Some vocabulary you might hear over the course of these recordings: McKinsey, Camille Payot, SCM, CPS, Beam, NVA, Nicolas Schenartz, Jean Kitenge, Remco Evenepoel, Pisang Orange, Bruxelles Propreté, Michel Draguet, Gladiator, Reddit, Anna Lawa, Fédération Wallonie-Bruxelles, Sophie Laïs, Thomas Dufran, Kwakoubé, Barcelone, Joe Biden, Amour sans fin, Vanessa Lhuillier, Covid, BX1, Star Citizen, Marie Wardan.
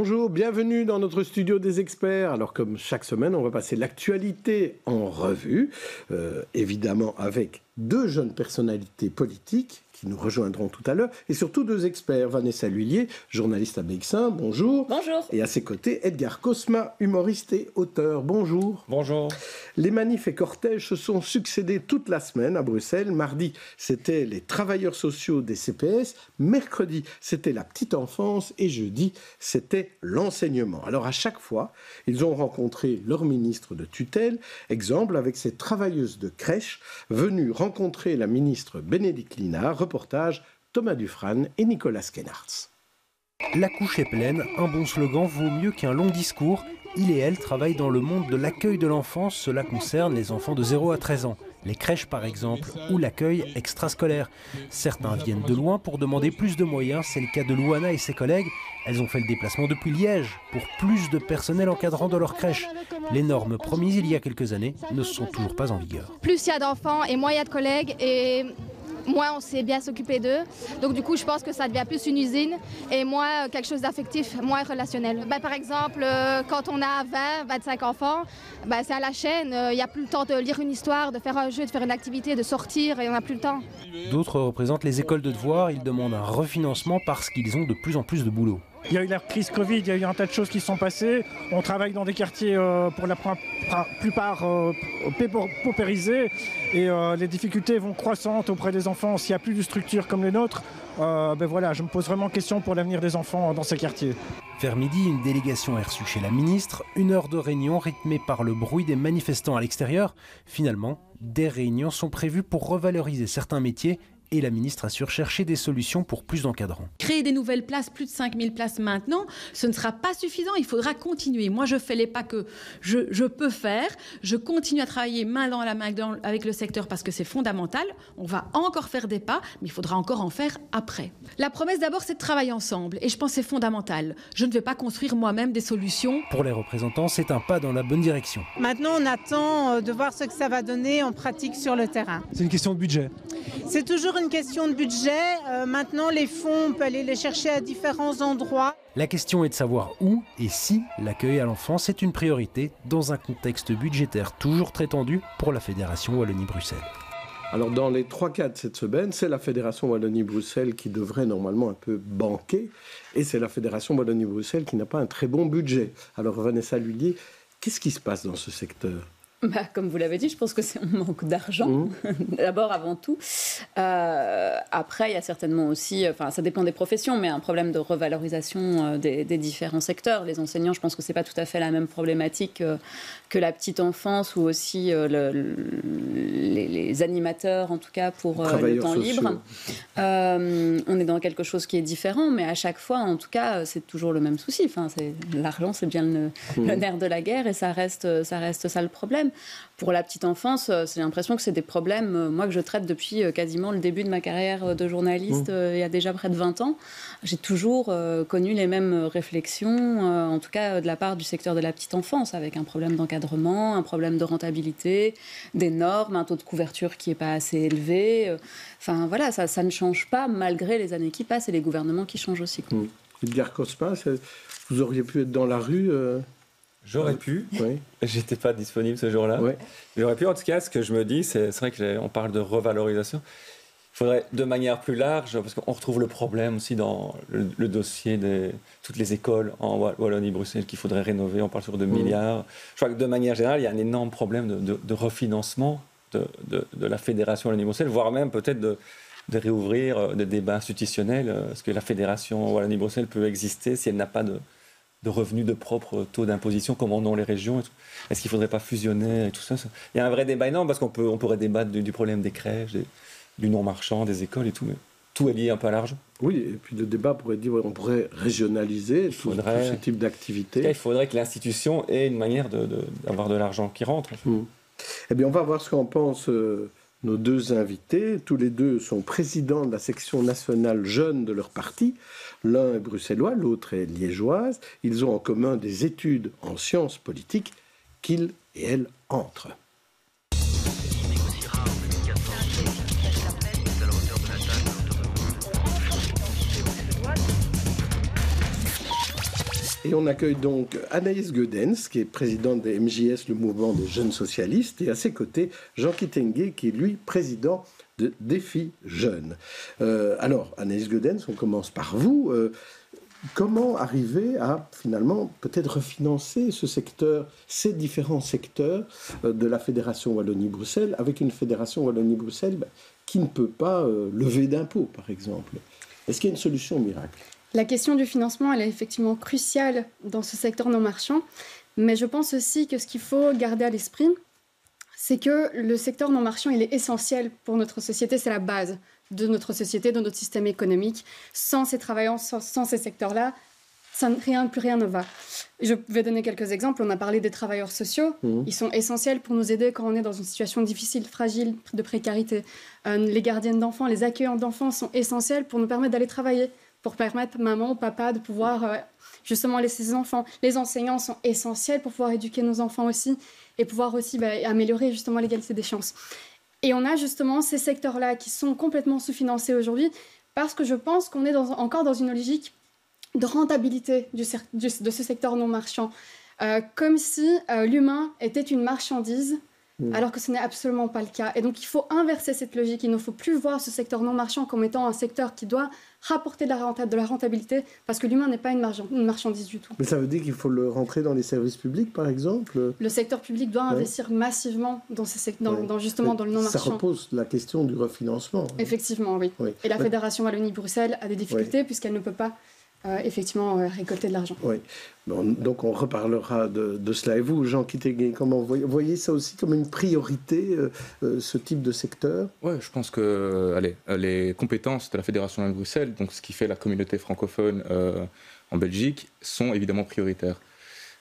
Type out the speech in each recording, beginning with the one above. Bonjour, bienvenue dans notre studio des experts. Alors comme chaque semaine, on va passer l'actualité en revue, évidemment avec deux jeunes personnalités politiques qui nous rejoindront tout à l'heure, et surtout deux experts, Vanessa Lhuillier, journaliste à BX1, bonjour. Bonjour. Et à ses côtés, Edgar Cosma, humoriste et auteur, bonjour. Bonjour. Les manifs et cortèges se sont succédés toute la semaine à Bruxelles. Mardi, c'était les travailleurs sociaux des CPS, mercredi, c'était la petite enfance, et jeudi, c'était l'enseignement. Alors à chaque fois, ils ont rencontré leur ministre de tutelle, exemple avec ces travailleuses de crèche, venues rencontrer la ministre Bénédicte Linard. Reportage Thomas Dufran et Nicolas Schenartz. La couche est pleine, un bon slogan vaut mieux qu'un long discours. Il et elle travaillent dans le monde de l'accueil de l'enfance. Cela concerne les enfants de 0 à 13 ans, les crèches par exemple, ou l'accueil extrascolaire. Certains viennent de loin pour demander plus de moyens. C'est le cas de Louana et ses collègues. Elles ont fait le déplacement depuis Liège pour plus de personnel encadrant dans leur crèche. Les normes promises il y a quelques années ne sont toujours pas en vigueur. Plus il y a d'enfants et moins il y a de collègues et... moins on sait bien s'occuper d'eux, donc du coup je pense que ça devient plus une usine et moins quelque chose d'affectif, moins relationnel. Ben, par exemple, quand on a 20, 25 enfants, ben, c'est à la chaîne, il n'y a plus le temps de lire une histoire, de faire un jeu, de faire une activité, de sortir, et on n'a plus le temps. D'autres représentent les écoles de devoirs, ils demandent un refinancement parce qu'ils ont de plus en plus de boulot. Il y a eu la crise Covid, il y a eu un tas de choses qui se sont passées. On travaille dans des quartiers pour la plupart paupérisés et les difficultés vont croissantes auprès des enfants. S'il n'y a plus de structure comme les nôtres, ben voilà, je me pose vraiment question pour l'avenir des enfants dans ces quartiers. Vers midi, une délégation est reçue chez la ministre. Une heure de réunion rythmée par le bruit des manifestants à l'extérieur. Finalement, des réunions sont prévues pour revaloriser certains métiers. Et la ministre assure chercher des solutions pour plus d'encadrants. Créer des nouvelles places, plus de 5000 places maintenant, ce ne sera pas suffisant, il faudra continuer. Moi, je fais les pas que je peux faire. Je continue à travailler main dans la main avec le secteur parce que c'est fondamental. On va encore faire des pas, mais il faudra encore en faire après. La promesse d'abord, c'est de travailler ensemble. Et je pense que c'est fondamental. Je ne vais pas construire moi-même des solutions. Pour les représentants, c'est un pas dans la bonne direction. Maintenant, on attend de voir ce que ça va donner en pratique sur le terrain. C'est une question de budget. C'est toujours une question de budget. Maintenant, les fonds, on peut aller les chercher à différents endroits. La question est de savoir où et si l'accueil à l'enfance est une priorité dans un contexte budgétaire toujours très tendu pour la Fédération Wallonie-Bruxelles. Alors dans les 3 cas de cette semaine, c'est la Fédération Wallonie-Bruxelles qui devrait normalement un peu banquer et c'est la Fédération Wallonie-Bruxelles qui n'a pas un très bon budget. Alors Vanessa Lhuillier, qu'est-ce qui se passe dans ce secteur ? Bah, comme vous l'avez dit, je pense que c'est un manque d'argent, d'abord, avant tout. Après, il y a certainement aussi, enfin, ça dépend des professions, mais un problème de revalorisation des différents secteurs. Les enseignants, je pense que ce n'est pas tout à fait la même problématique que la petite enfance ou aussi les animateurs, en tout cas, pour le temps libre. On est dans quelque chose qui est différent, mais à chaque fois, en tout cas, c'est toujours le même souci. Enfin, l'argent, c'est bien le nerf de la guerre et ça reste ça le problème. Pour la petite enfance, j'ai l'impression que c'est des problèmes, moi, que je traite depuis quasiment le début de ma carrière de journaliste, il y a déjà près de 20 ans. J'ai toujours connu les mêmes réflexions, en tout cas de la part du secteur de la petite enfance, avec un problème d'encadrement, un problème de rentabilité, des normes, un taux de couverture qui n'est pas assez élevé. Enfin, voilà, ça ne change pas malgré les années qui passent et les gouvernements qui changent aussi. Edgar Cosma, vous auriez pu être dans la rue J'aurais pu, oui. J'étais pas disponible ce jour-là. Oui. J'aurais pu, en tout cas, ce que je me dis, c'est vrai qu'on parle de revalorisation. Il faudrait de manière plus large, parce qu'on retrouve le problème aussi dans le dossier de toutes les écoles en Wallonie-Bruxelles qu'il faudrait rénover, on parle sur de milliards. Je crois que de manière générale, il y a un énorme problème de refinancement de la Fédération Wallonie-Bruxelles, voire même peut-être de réouvrir des débats institutionnels. Est-ce que la Fédération Wallonie-Bruxelles peut exister si elle n'a pas de revenus, de propre taux d'imposition, comment ont les régions? Est-ce qu'il ne faudrait pas fusionner et tout ça? Il y a un vrai débat énorme parce qu'on pourrait débattre du problème des crèches, du non-marchand, des écoles et tout, mais tout est lié un peu à l'argent. Oui, et puis le débat pourrait dire qu'on pourrait régionaliser tout ce type d'activité. Il faudrait que l'institution ait une manière d'avoir de l'argent qui rentre. En fait. Eh bien, on va voir ce qu'en pensent nos 2 invités. Tous les 2 sont présidents de la section nationale jeune de leur parti. L'un est bruxellois, l'autre est liégeoise. Ils ont en commun des études en sciences politiques qu'ils et elles entrent. Et on accueille donc Anaïs Geudens, qui est présidente des MJS, le mouvement des jeunes socialistes, et à ses côtés, Jean Kitenge, qui est lui président de Défi Jeunes. Alors, Anaïs Geudens, on commence par vous. Comment arriver à, finalement, peut-être refinancer ce secteur, ces différents secteurs de la Fédération Wallonie-Bruxelles, avec une Fédération Wallonie-Bruxelles qui ne peut pas lever d'impôts, par exemple? Est-ce qu'il y a une solution miracle? La question du financement, elle est effectivement cruciale dans ce secteur non marchand. Mais je pense aussi que ce qu'il faut garder à l'esprit, c'est que le secteur non marchand, il est essentiel pour notre société. C'est la base de notre société, de notre système économique. Sans ces travailleurs, sans ces secteurs-là, plus rien ne va. Je vais donner quelques exemples. On a parlé des travailleurs sociaux. Ils sont essentiels pour nous aider quand on est dans une situation difficile, fragile, de précarité. Les gardiennes d'enfants, les accueillants d'enfants sont essentiels pour nous permettre d'aller travailler, pour permettre maman ou papa de pouvoir justement laisser ses enfants. Les enseignants sont essentiels pour pouvoir éduquer nos enfants aussi et pouvoir aussi améliorer justement l'égalité des chances. Et on a justement ces secteurs-là qui sont complètement sous-financés aujourd'hui parce que je pense qu'on est encore dans une logique de rentabilité de ce secteur non marchand. Comme si l'humain était une marchandise, alors que ce n'est absolument pas le cas. Et donc il faut inverser cette logique. Il ne faut plus voir ce secteur non marchand comme étant un secteur qui doit rapporter de la rentabilité, parce que l'humain n'est pas une marchandise du tout. Mais ça veut dire qu'il faut le rentrer dans les services publics, par exemple? Le secteur public doit investir massivement dans ces secteurs, justement dans le non marchand. Ça repose la question du refinancement. Effectivement, oui. Et la Fédération Wallonie-Bruxelles a des difficultés puisqu'elle ne peut pas récolter de l'argent. Oui, bon, donc on reparlera de cela. Et vous, Jean Kitenge, comment voyez ça aussi comme une priorité, ce type de secteur? Oui, je pense que les compétences de la Fédération de Bruxelles, donc ce qui fait la communauté francophone en Belgique, sont évidemment prioritaires.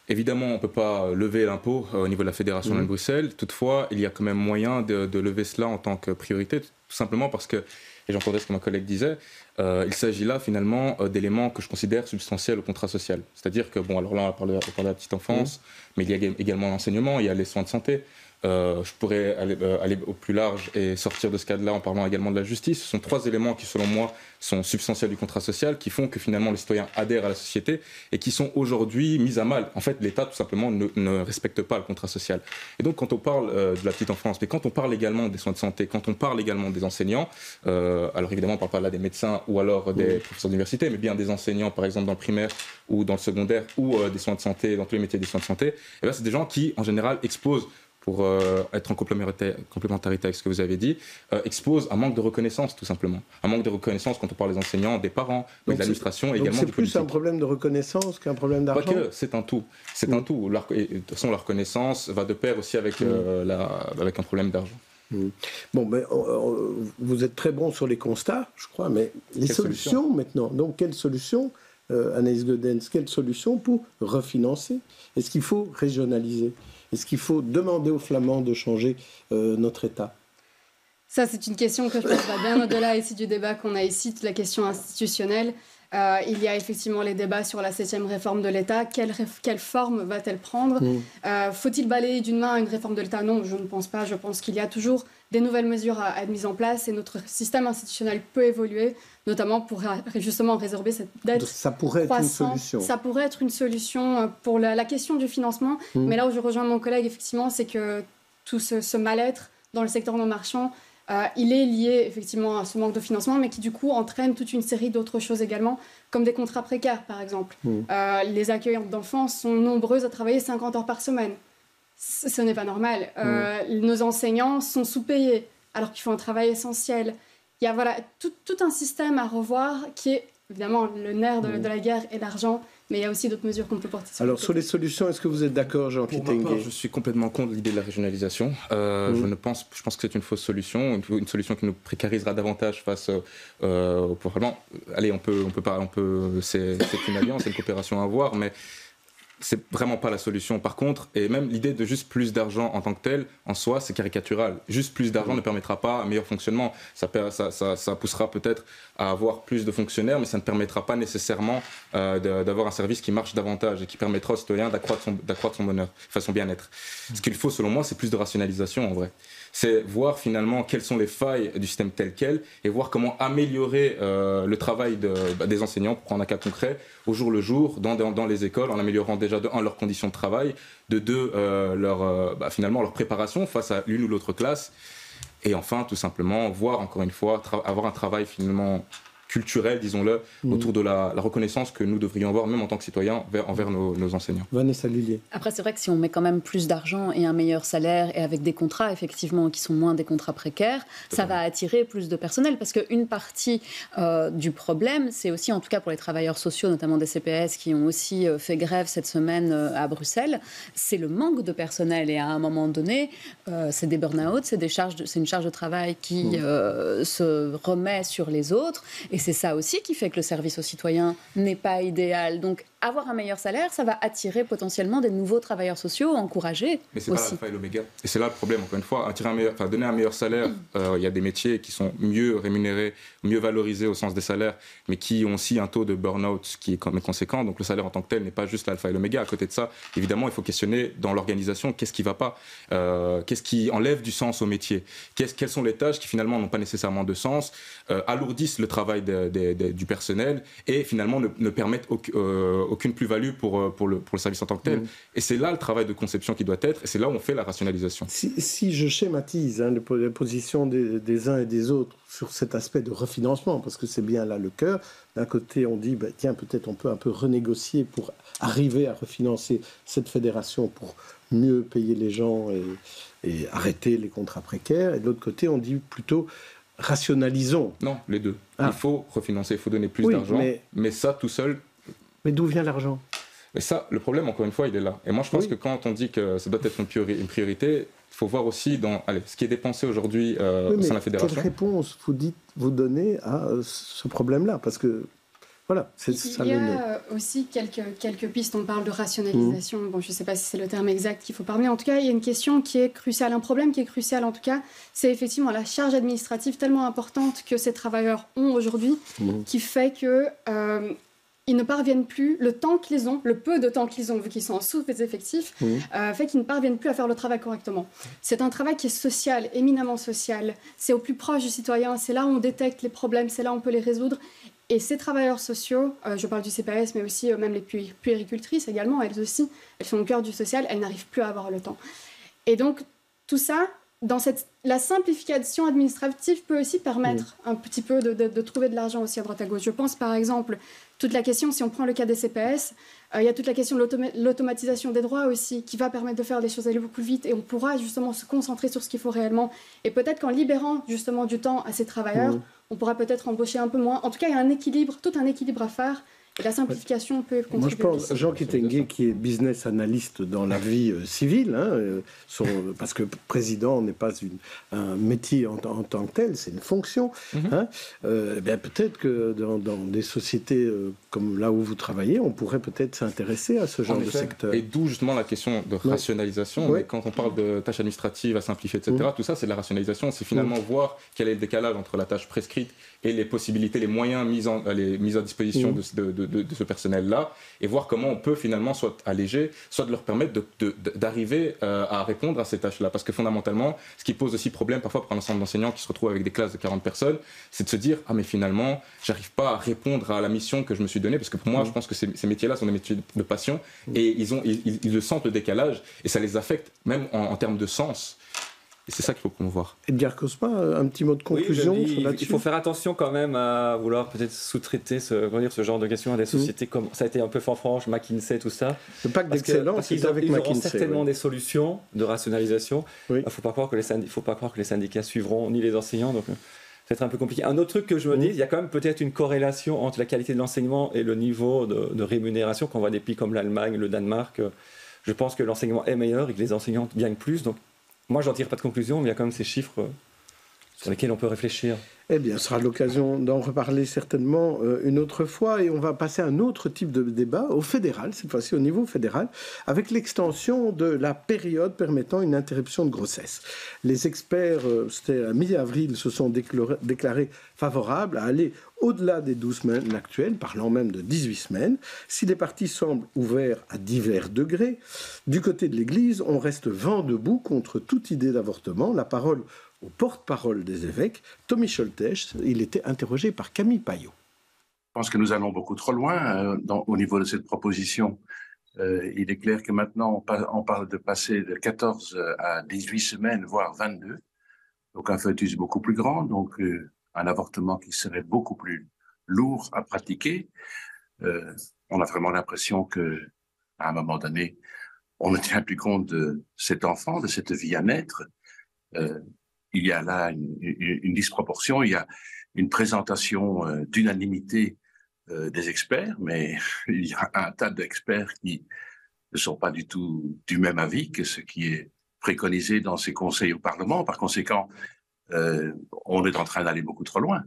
Évidemment, on ne peut pas lever l'impôt au niveau de la Fédération de Bruxelles. Toutefois, il y a quand même moyen de lever cela en tant que priorité, tout simplement parce que, et j'entendais ce que ma collègue disait, il s'agit là finalement d'éléments que je considère substantiels au contrat social. C'est-à-dire que, bon, alors là on parle de la petite enfance, mais il y a également l'enseignement, il y a les soins de santé. Je pourrais aller au plus large et sortir de ce cadre-là en parlant également de la justice. Ce sont trois éléments qui, selon moi, sont substantiels du contrat social, qui font que finalement les citoyens adhèrent à la société et qui sont aujourd'hui mis à mal. En fait, l'État, tout simplement, ne respecte pas le contrat social. Et donc, quand on parle de la petite enfance, mais quand on parle également des soins de santé, quand on parle également des enseignants, alors évidemment, on ne parle pas là des médecins ou alors des professeurs d'université, mais bien des enseignants, par exemple, dans le primaire ou dans le secondaire, ou des soins de santé, dans tous les métiers des soins de santé, et bien, c'est des gens qui, en général, exposent, pour être en complémentarité avec ce que vous avez dit, expose un manque de reconnaissance, tout simplement. Un manque de reconnaissance quand on parle des enseignants, des parents, mais de l'administration et également du politique. C'est plus un problème de reconnaissance qu'un problème d'argent? Pas que, c'est un tout. C'est un tout. Et, de toute façon, la reconnaissance va de pair aussi avec, avec un problème d'argent. Bon, ben, vous êtes très bon sur les constats, je crois, mais les solutions maintenant? Donc, quelles solutions, Anaïs Geudens, quelles solutions pour refinancer? Est-ce qu'il faut régionaliser? Est-ce qu'il faut demander aux Flamands de changer notre État? Ça, c'est une question que je pense va bien au-delà ici du débat qu'on a ici, toute la question institutionnelle. Il y a effectivement les débats sur la 7e réforme de l'État. Quelle forme va-t-elle prendre? Faut-il balayer d'une main une réforme de l'État? Non, je ne pense pas. Je pense qu'il y a toujours des nouvelles mesures à être mises en place et notre système institutionnel peut évoluer, notamment pour justement résorber cette dette. Ça pourrait être une solution. Ça pourrait être une solution pour la question du financement. Mais là où je rejoins mon collègue, effectivement, c'est que tout ce mal-être dans le secteur non marchand, il est lié effectivement à ce manque de financement, mais qui du coup entraîne toute une série d'autres choses également, comme des contrats précaires par exemple. Les accueillantes d'enfants sont nombreuses à travailler 50 heures par semaine. Ce n'est pas normal. Nos enseignants sont sous-payés alors qu'ils font un travail essentiel. Il y a tout un système à revoir qui est évidemment le nerf de la guerre et l'argent. Mais il y a aussi d'autres mesures qu'on peut porter. Alors, sur les solutions, est-ce que vous êtes d'accord, Jean Kitenge? Pour ma part, je suis complètement contre l'idée de la régionalisation. Je pense que c'est une fausse solution, une solution qui nous précarisera davantage face au Parlement. Allez, on peut, c'est une alliance, c'est une coopération à avoir, mais c'est vraiment pas la solution. Par contre, et même l'idée de juste plus d'argent en tant que tel, en soi, c'est caricatural. Juste plus d'argent ne permettra pas un meilleur fonctionnement. Ça poussera peut-être à avoir plus de fonctionnaires, mais ça ne permettra pas nécessairement d'avoir un service qui marche davantage et qui permettra aux citoyens d'accroître son bonheur, enfin son bien-être. Ce qu'il faut, selon moi, c'est plus de rationalisation, en vrai. c'est voir finalement quelles sont les failles du système tel quel et voir comment améliorer le travail des enseignants, pour prendre un cas concret, au jour le jour, dans les écoles, en améliorant déjà de 1 leurs conditions de travail, de 2 finalement leur préparation face à l'une ou l'autre classe, et enfin tout simplement voir encore une fois avoir un travail finalement culturel, disons-le, autour de la reconnaissance que nous devrions avoir, même en tant que citoyens, envers nos enseignants. Vanessa Lhuillier. Après, c'est vrai que si on met quand même plus d'argent et un meilleur salaire, et avec des contrats, effectivement, qui sont moins des contrats précaires, ça va attirer plus de personnel, parce qu'une partie du problème, c'est aussi, en tout cas pour les travailleurs sociaux, notamment des CPS, qui ont aussi fait grève cette semaine à Bruxelles, c'est le manque de personnel. Et à un moment donné, c'est des burn-out, c'est une charge de travail qui se remet sur les autres, et c'est ça aussi qui fait que le service aux citoyens n'est pas idéal. Donc avoir un meilleur salaire, ça va attirer potentiellement des nouveaux travailleurs sociaux, encourager. Mais c'est pas l'alpha et l'oméga. Et c'est là le problème, encore une fois. Donner un meilleur salaire, il y a des métiers qui sont mieux rémunérés, mieux valorisés au sens des salaires, mais qui ont aussi un taux de burn-out qui est quand même conséquent. Donc le salaire en tant que tel n'est pas juste l'alpha et l'oméga. À côté de ça, évidemment, il faut questionner dans l'organisation qu'est-ce qui ne va pas, qu'est-ce qui enlève du sens au métier, quelles sont les tâches qui finalement n'ont pas nécessairement de sens, alourdissent le travail du personnel et finalement ne permettent aucune plus-value pour le service en tant que tel. Et c'est là le travail de conception qui doit être, et c'est là où on fait la rationalisation. Si je schématise les positions des uns et des autres sur cet aspect de refinancement, parce que c'est bien là le cœur, d'un côté on dit bah, tiens, peut-être on peut un peu renégocier pour arriver à refinancer cette fédération pour mieux payer les gens et arrêter les contrats précaires, et de l'autre côté on dit plutôt rationalisons. Non, les deux. Il faut refinancer, il faut donner plus d'argent, mais ça tout seul... Mais d'où vient l'argent? Mais ça, le problème, encore une fois, il est là. Et moi, je pense que quand on dit que ça doit être une priorité, il faut voir aussi dans ce qui est dépensé aujourd'hui au sein de la fédération. Quelle réponse vous donnez à ce problème-là? Parce que voilà, c'est ça. Il y a aussi quelques pistes. On parle de rationalisation. Bon, je ne sais pas si c'est le terme exact qu'il faut parler. En tout cas, il y a une question qui est cruciale, un problème qui est crucial en tout cas, c'est effectivement la charge administrative tellement importante que ces travailleurs ont aujourd'hui, qui fait que ils ne parviennent plus, le temps qu'ils ont, le peu de temps qu'ils ont, vu qu'ils sont en sous-effectif, fait qu'ils ne parviennent plus à faire le travail correctement. C'est un travail qui est social, éminemment social. C'est au plus proche du citoyen, c'est là où on détecte les problèmes, c'est là où on peut les résoudre. Et ces travailleurs sociaux, je parle du CPS, mais aussi même les puéricultrices également, elles aussi, elles sont au cœur du social, elles n'arrivent plus à avoir le temps. Et donc, tout ça, dans la simplification administrative peut aussi permettre un petit peu de trouver de l'argent aussi à droite à gauche. Je pense par exemple, toute la question, si on prend le cas des CPS, il y a toute la question de l'automatisation des droits aussi, qui va permettre de faire les choses aller beaucoup vite, et on pourra justement se concentrer sur ce qu'il faut réellement. Et peut-être qu'en libérant justement du temps à ces travailleurs, on pourra peut-être embaucher un peu moins. En tout cas, il y a un équilibre, tout un équilibre à faire. Et la simplification peut contribuer. Moi, je pense Jean Kitenge, qui est business analyst dans la vie civile, parce que président n'est pas un métier en tant que tel, c'est une fonction. Peut-être que dans des sociétés comme là où vous travaillez, on pourrait peut-être s'intéresser à ce genre de secteur. Et d'où justement la question de rationalisation. Mais quand on parle de tâches administratives à simplifier, etc., tout ça, c'est de la rationalisation. C'est finalement voir quel est le décalage entre la tâche prescrite et les possibilités, les moyens mis à disposition de ce personnel-là, et voir comment on peut finalement soit alléger, soit leur permettre d'arriver à répondre à ces tâches-là. Parce que fondamentalement, ce qui pose aussi problème parfois pour un ensemble d'enseignants qui se retrouvent avec des classes de 40 personnes, c'est de se dire « Ah mais finalement, j'arrive pas à répondre à la mission que je me suis donnée », parce que pour moi, je pense que ces métiers-là sont des métiers de passion, et ils sentent le décalage, et ça les affecte, même en termes de sens. Et c'est ça qu'il faut promouvoir. Edgar Cosma, un petit mot de conclusion là-dessus. Il faut faire attention quand même à vouloir peut-être sous-traiter ce genre de questions à des sociétés comme ça a été un peu franche, McKinsey, tout ça. Le pacte d'excellence, c'est avec McKinsey. Ils auront certainement des solutions de rationalisation. Il ne faut pas croire que les syndicats suivront, ni les enseignants. Donc, c'est un peu compliqué. Un autre truc que je me dis, il y a quand même peut-être une corrélation entre la qualité de l'enseignement et le niveau de rémunération. Quand on voit des pays comme l'Allemagne, le Danemark, je pense que l'enseignement est meilleur et que les enseignants gagnent plus. Donc, moi, je n'en tire pas de conclusion, mais il y a quand même ces chiffres sur lesquels on peut réfléchir. Eh bien, ce sera l'occasion d'en reparler certainement une autre fois, et on va passer à un autre type de débat au fédéral, cette fois-ci au niveau fédéral, avec l'extension de la période permettant une interruption de grossesse. Les experts, c'était à mi-avril, se sont déclarés favorables à aller au-delà des 12 semaines actuelles, parlant même de 18 semaines. Si les partis semblent ouverts à divers degrés, du côté de l'Église, on reste vent debout contre toute idée d'avortement. La parole au porte-parole des évêques, Tommy Scholtes, il était interrogé par Camille Payot. Je pense que nous allons beaucoup trop loin au niveau de cette proposition. Il est clair que maintenant, on parle de passer de 14 à 18 semaines, voire 22. Donc un fœtus beaucoup plus grand, donc un avortement qui serait beaucoup plus lourd à pratiquer. On a vraiment l'impression qu'à un moment donné, on ne tient plus compte de cet enfant, de cette vie à naître. Il y a là une disproportion, il y a une présentation d'unanimité des experts, mais il y a un tas d'experts qui ne sont pas du tout du même avis que ce qui est préconisé dans ces conseils au Parlement. Par conséquent, on est en train d'aller beaucoup trop loin.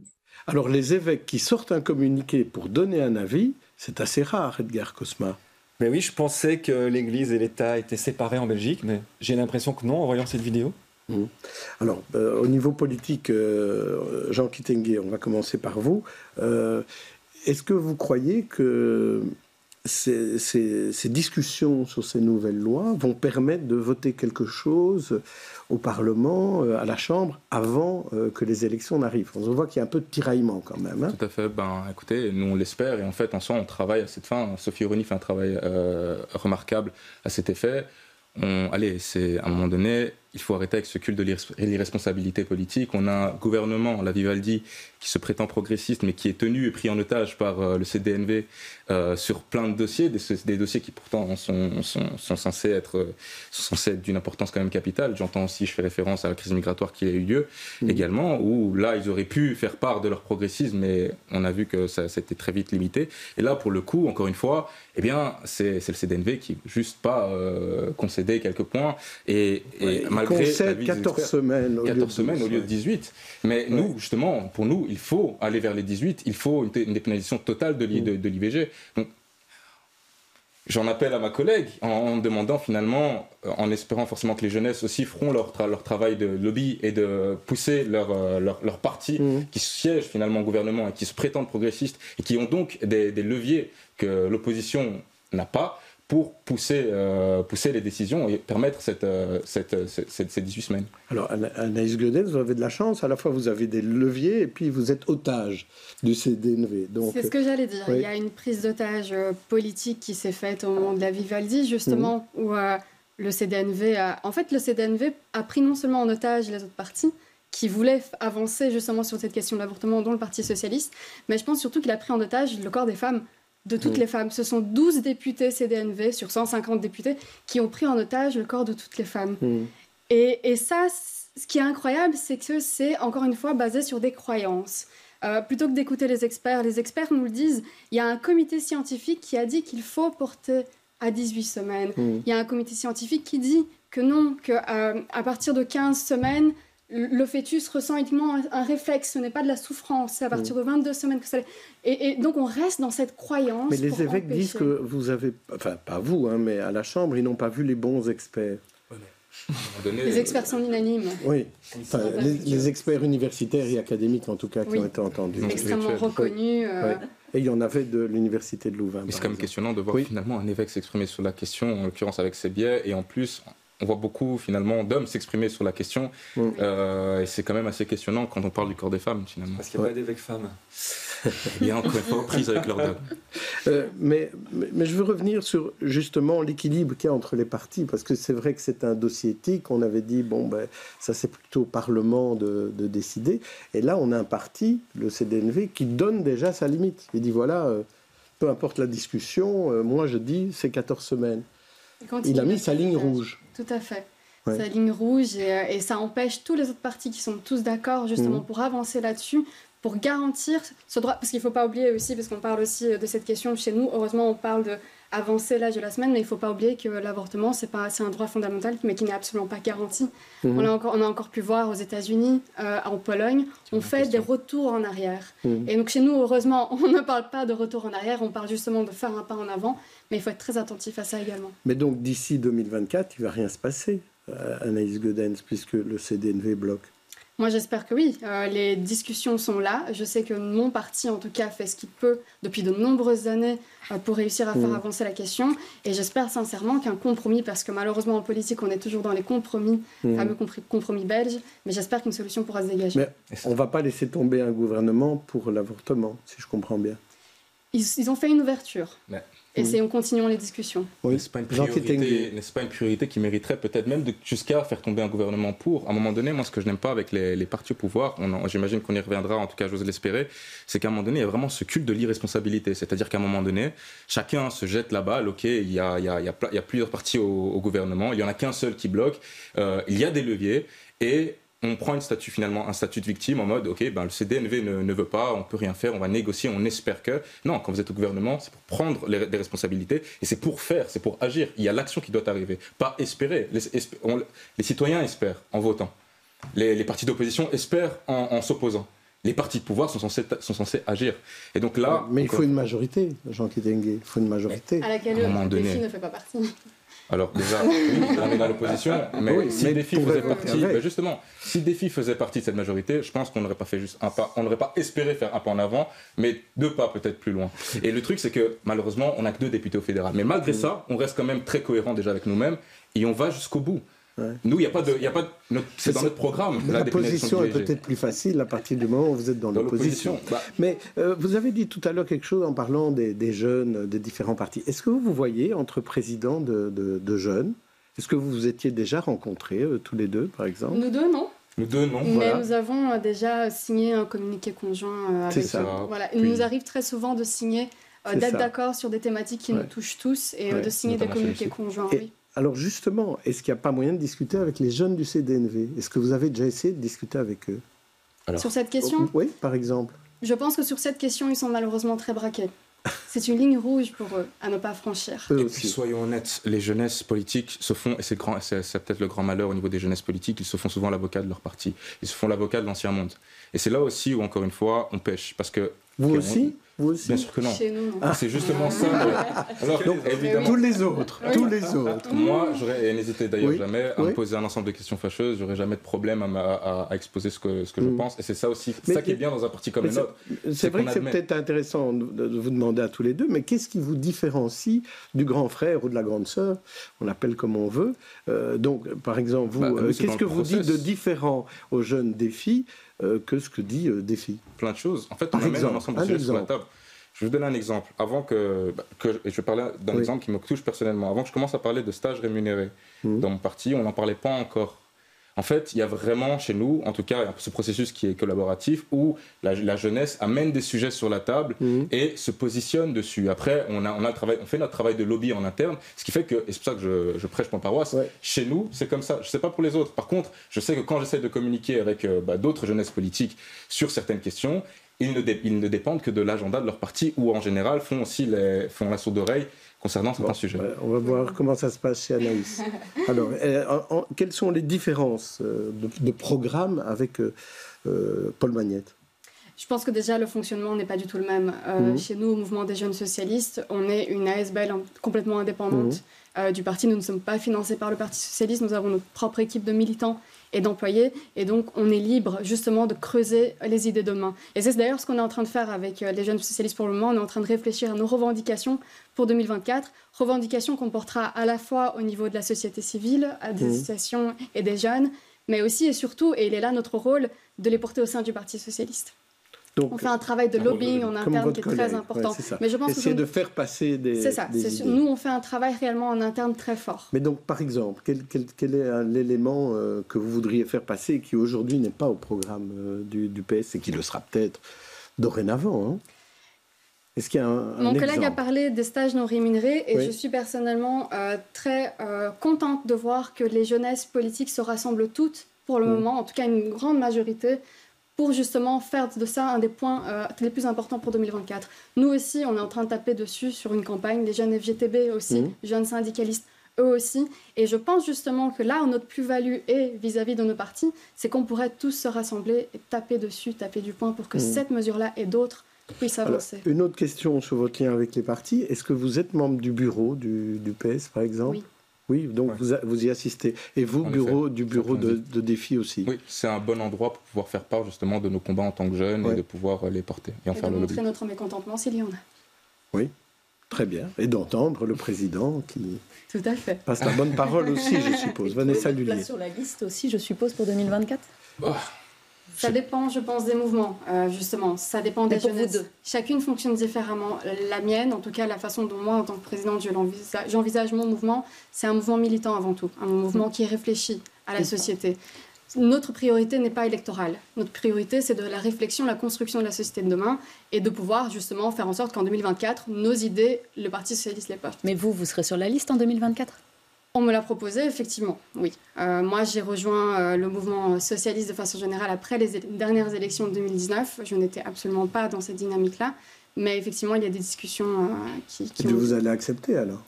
Alors les évêques qui sortent un communiqué pour donner un avis, c'est assez rare, Edgar Cosma. Mais oui, je pensais que l'Église et l'État étaient séparés en Belgique, mais j'ai l'impression que non en voyant cette vidéo. Alors, au niveau politique, Jean Kitenge, on va commencer par vous. Est-ce que vous croyez que ces discussions sur ces nouvelles lois vont permettre de voter quelque chose au Parlement, à la Chambre, avant que les élections n'arrivent? On voit qu'il y a un peu de tiraillement quand même. Hein. Tout à fait. Ben, écoutez, nous on l'espère et en fait, en soi, on travaille à cette fin. Sophie Aurigny fait un travail remarquable à cet effet. Allez, c'est à un moment donné, il faut arrêter avec ce culte de l'irresponsabilité politique. On a un gouvernement, la Vivaldi, qui se prétend progressiste, mais qui est tenu et pris en otage par le CD&V sur plein de dossiers, des dossiers qui pourtant sont censés être d'une importance quand même capitale. J'entends aussi, je fais référence à la crise migratoire qui a eu lieu également, où là, ils auraient pu faire part de leur progressisme, mais on a vu que ça a été très vite limité. Et là, pour le coup, encore une fois, eh bien, c'est le CD&V qui n'a juste pas concédé quelques points et malgré la vie 14 semaines au lieu de 18. Mais nous, justement, pour nous, il faut aller vers les 18, il faut une dépénalisation totale de l'IVG. Donc, j'en appelle à ma collègue en demandant finalement, en espérant forcément que les jeunesses aussi feront leur travail de lobby et de pousser leur parti qui siège finalement au gouvernement et qui se prétendent progressistes et qui ont donc des leviers que l'opposition n'a pas, pour pousser les décisions et permettre ces 18 semaines. Alors, Anaïs Geudens, vous avez de la chance. À la fois, vous avez des leviers et puis vous êtes otage du CD&V. C'est ce que j'allais dire. Oui. Il y a une prise d'otage politique qui s'est faite au moment de la Vivaldi, justement, où le CD&V a... En fait, le CD&V a pris non seulement en otage les autres partis, qui voulaient avancer justement sur cette question de l'avortement, dont le Parti socialiste, mais je pense surtout qu'il a pris en otage le corps des femmes, de toutes les femmes. Ce sont 12 députés CD&V sur 150 députés qui ont pris en otage le corps de toutes les femmes. Et ça, ce qui est incroyable, c'est que c'est encore une fois basé sur des croyances. Plutôt que d'écouter les experts nous le disent, il y a un comité scientifique qui a dit qu'il faut porter à 18 semaines. Il y a un comité scientifique qui dit que non, qu'à partir de 15 semaines, le fœtus ressent uniquement un réflexe, ce n'est pas de la souffrance, c'est à partir de 22 semaines que ça l'est. Et donc on reste dans cette croyance. Mais les évêques disent que vous avez, enfin pas vous, hein, mais à la Chambre, ils n'ont pas vu les bons experts. Ouais, mais... donné... Les experts sont unanimes. Oui, enfin, les experts universitaires et académiques en tout cas qui ont été entendus. Extrêmement reconnus. Ouais. Et il y en avait de l'université de Louvain. C'est quand même questionnant de voir finalement un évêque s'exprimer sur la question, en l'occurrence avec ses biais, et en plus... On voit beaucoup, finalement, d'hommes s'exprimer sur la question. Et c'est quand même assez questionnant quand on parle du corps des femmes, finalement. Parce qu'il n'y a pas d'évêques femmes. Il y a encore une fois prise avec leur dame. Mais je veux revenir sur, justement, l'équilibre qu'il y a entre les partis. Parce que c'est vrai que c'est un dossier éthique. On avait dit, bon, ben, ça, c'est plutôt au Parlement de décider. Et là, on a un parti, le CD&V, qui donne déjà sa limite. Il dit, voilà, peu importe la discussion, moi, je dis, c'est 14 semaines. Il a mis sa ligne rouge. Tout à fait. Ouais. Sa ligne rouge et ça empêche tous les autres partis qui sont tous d'accord justement pour avancer là-dessus, pour garantir ce droit. Parce qu'il ne faut pas oublier aussi, parce qu'on parle aussi de cette question chez nous, heureusement on parle de avancer l'âge de la semaine, mais il ne faut pas oublier que l'avortement, c'est un droit fondamental, mais qui n'est absolument pas garanti. Mmh. On a encore pu voir aux États-Unis, en Pologne, on fait des retours en arrière. Mmh. Et donc chez nous, heureusement, on ne parle pas de retour en arrière, on parle justement de faire un pas en avant, mais il faut être très attentif à ça également. Mais donc d'ici 2024, il ne va rien se passer, Anaïs Geudens, puisque le CD&V bloque. Moi, j'espère que oui. Les discussions sont là. Je sais que mon parti, en tout cas, fait ce qu'il peut depuis de nombreuses années pour réussir à faire avancer la question. Et j'espère sincèrement qu'un compromis, parce que malheureusement, en politique, on est toujours dans les compromis, fameux compromis belge, mais j'espère qu'une solution pourra se dégager. Mais on ne va pas laisser tomber un gouvernement pour l'avortement, si je comprends bien. Ils ont fait une ouverture. Ouais. Et c'est en continuant les discussions. Oui, ce n'est pas une priorité qui mériterait peut-être même jusqu'à faire tomber un gouvernement pour. À un moment donné, moi, ce que je n'aime pas avec les partis au pouvoir, j'imagine qu'on y reviendra, en tout cas, j'ose l'espérer, c'est qu'à un moment donné, il y a vraiment ce culte de l'irresponsabilité. C'est-à-dire qu'à un moment donné, chacun se jette la balle. OK, il y a plusieurs partis au gouvernement. Il n'y en a qu'un seul qui bloque. Il y a des leviers. Et on prend un statut de victime en mode, OK, ben, le CD&V ne veut pas, on ne peut rien faire, on va négocier, on espère que... Non, quand vous êtes au gouvernement, c'est pour prendre des responsabilités et c'est pour faire, c'est pour agir. Il y a l'action qui doit arriver, pas espérer. Les citoyens espèrent en votant. Les partis d'opposition espèrent en s'opposant. Les partis de pouvoir sont censés agir. Et donc là... Mais il faut une majorité, Jean Kitenge, il faut une majorité. À laquelle le défi ne fait pas partie. Alors déjà, on est dans l'opposition, mais si le défi faisait partie, justement, si le défi faisait partie de cette majorité, je pense qu'on n'aurait pas fait juste un pas, on n'aurait pas espéré faire un pas en avant, mais deux pas peut-être plus loin. Et le truc, c'est que malheureusement, on n'a que deux députés au fédéral. Mais malgré ça, on reste quand même très cohérent déjà avec nous-mêmes et on va jusqu'au bout. Ouais. Nous, c'est dans notre programme. La position est peut-être plus facile à partir du moment où vous êtes dans l'opposition. Mais vous avez dit tout à l'heure quelque chose en parlant des jeunes, des différents partis. Est-ce que vous voyez entre présidents de jeunes? Est-ce que vous vous étiez déjà rencontrés tous les deux, par exemple? Nous deux, non. Nous deux, non. Mais voilà. Nous avons déjà signé un communiqué conjoint avec eux. Voilà. Il nous arrive très souvent de signer, d'être d'accord sur des thématiques qui nous touchent tous et de signer des communiqués conjoints. Alors justement, est-ce qu'il n'y a pas moyen de discuter avec les jeunes du CD&V? Est-ce que vous avez déjà essayé de discuter avec eux? Alors, sur cette question? Oui, par exemple. Je pense que sur cette question, ils sont malheureusement très braqués. C'est une ligne rouge pour eux, à ne pas franchir. Et puis soyons honnêtes, les jeunesses politiques se font, et c'est peut-être le grand malheur au niveau des jeunesses politiques, ils se font souvent l'avocat de leur parti. Ils se font l'avocat de l'ancien monde. Et c'est là aussi où, encore une fois, on pêche. Parce que, Vous aussi? Bien sûr que non. C'est justement ça. Alors, donc, évidemment, tous les autres. Moi, j'aurais n'hésité d'ailleurs jamais à me poser un ensemble de questions fâcheuses. J'aurais jamais de problème à exposer ce que je pense. Et c'est ça aussi, ça qui est bien dans un parti comme le nôtre. C'est vrai que c'est peut-être intéressant de vous demander à tous les deux, mais qu'est-ce qui vous différencie du grand frère ou de la grande sœur? On l'appelle comme on veut. Donc, par exemple, vous, qu'est-ce que vous dites de différent aux jeunes défis que ce que dit Défi? Plein de choses. En fait, on amène un ensemble de sujets sur la table. Je vais vous donner un exemple. Avant je parlais d'un exemple qui me touche personnellement. Avant que je commence à parler de stages rémunérés dans mon parti, on n'en parlait pas encore. En fait, il y a vraiment chez nous, en tout cas, ce processus qui est collaboratif où la jeunesse amène des sujets sur la table et se positionne dessus. Après, on fait notre travail de lobby en interne, ce qui fait que, et c'est pour ça que je prêche pour paroisse, chez nous, c'est comme ça. Je ne sais pas pour les autres. Par contre, je sais que quand j'essaie de communiquer avec d'autres jeunesses politiques sur certaines questions, ils ne dépendent que de l'agenda de leur parti ou, en général, font la sourde oreille concernant certains sujets. On va voir comment ça se passe chez Anaïs. Alors, quelles sont les différences de programme avec Paul Magnette? Je pense que déjà, le fonctionnement n'est pas du tout le même. Chez nous, au Mouvement des Jeunes Socialistes, on est une ASBL complètement indépendante du parti. Nous ne sommes pas financés par le Parti Socialiste. Nous avons notre propre équipe de militants et d'employés. Et donc, on est libre, justement, de creuser les idées de demain. Et c'est d'ailleurs ce qu'on est en train de faire avec les Jeunes Socialistes pour le moment. On est en train de réfléchir à nos revendications pour 2024. Revendications qu'on portera à la fois au niveau de la société civile, à des associations et des jeunes, mais aussi et surtout, et il est là notre rôle, de les porter au sein du Parti Socialiste. Donc, on fait un travail de lobbying en interne qui est très important. Mais je pense essayer de faire passer des idées. C'est ça. Nous, on fait un travail réellement en interne très fort. Mais donc, par exemple, quel est l'élément que vous voudriez faire passer et qui aujourd'hui n'est pas au programme du PS et qui le sera peut-être dorénavant, hein? Est-ce qu'il y a Mon collègue a parlé des stages non rémunérés et je suis personnellement très contente de voir que les jeunesses politiques se rassemblent toutes, pour le moment, en tout cas une grande majorité, pour justement faire de ça un des points les plus importants pour 2024. Nous aussi, on est en train de taper dessus sur une campagne, les jeunes FGTB aussi, jeunes syndicalistes, eux aussi. Et je pense justement que là, notre plus-value est vis-à-vis de nos partis, c'est qu'on pourrait tous se rassembler et taper dessus, taper du poing pour que cette mesure-là et d'autres puissent avancer. Alors, une autre question sur votre lien avec les partis. Est-ce que vous êtes membre du bureau du PS, par exemple ? Oui. Oui, donc vous y assistez. Et vous, bureau de Défi aussi. Oui, c'est un bon endroit pour pouvoir faire part justement de nos combats en tant que jeunes et de pouvoir les porter et en faire le lobby. Montrer notre mécontentement s'il y en a. Oui, très bien. Et d'entendre le président qui passe la bonne parole aussi, je suppose. Vanessa Lhuillier. Sur la liste aussi, je suppose, pour 2024 Ça dépend, je pense, des mouvements, justement. Ça dépend des jeunesses. Chacune fonctionne différemment. La mienne, en tout cas, la façon dont moi, en tant que présidente, j'envisage mon mouvement, c'est un mouvement militant avant tout, un mouvement qui réfléchit à la société. Notre priorité n'est pas électorale. Notre priorité, c'est de la réflexion, la construction de la société de demain et de pouvoir, justement, faire en sorte qu'en 2024, nos idées, le Parti socialiste les porte. Mais vous serez sur la liste en 2024 ? On me l'a proposé, effectivement, oui. Moi, j'ai rejoint le mouvement socialiste de façon générale après les dernières élections de 2019. Je n'étais absolument pas dans cette dynamique-là. Mais effectivement, il y a des discussions qui ont... Vous allez accepter, alors ?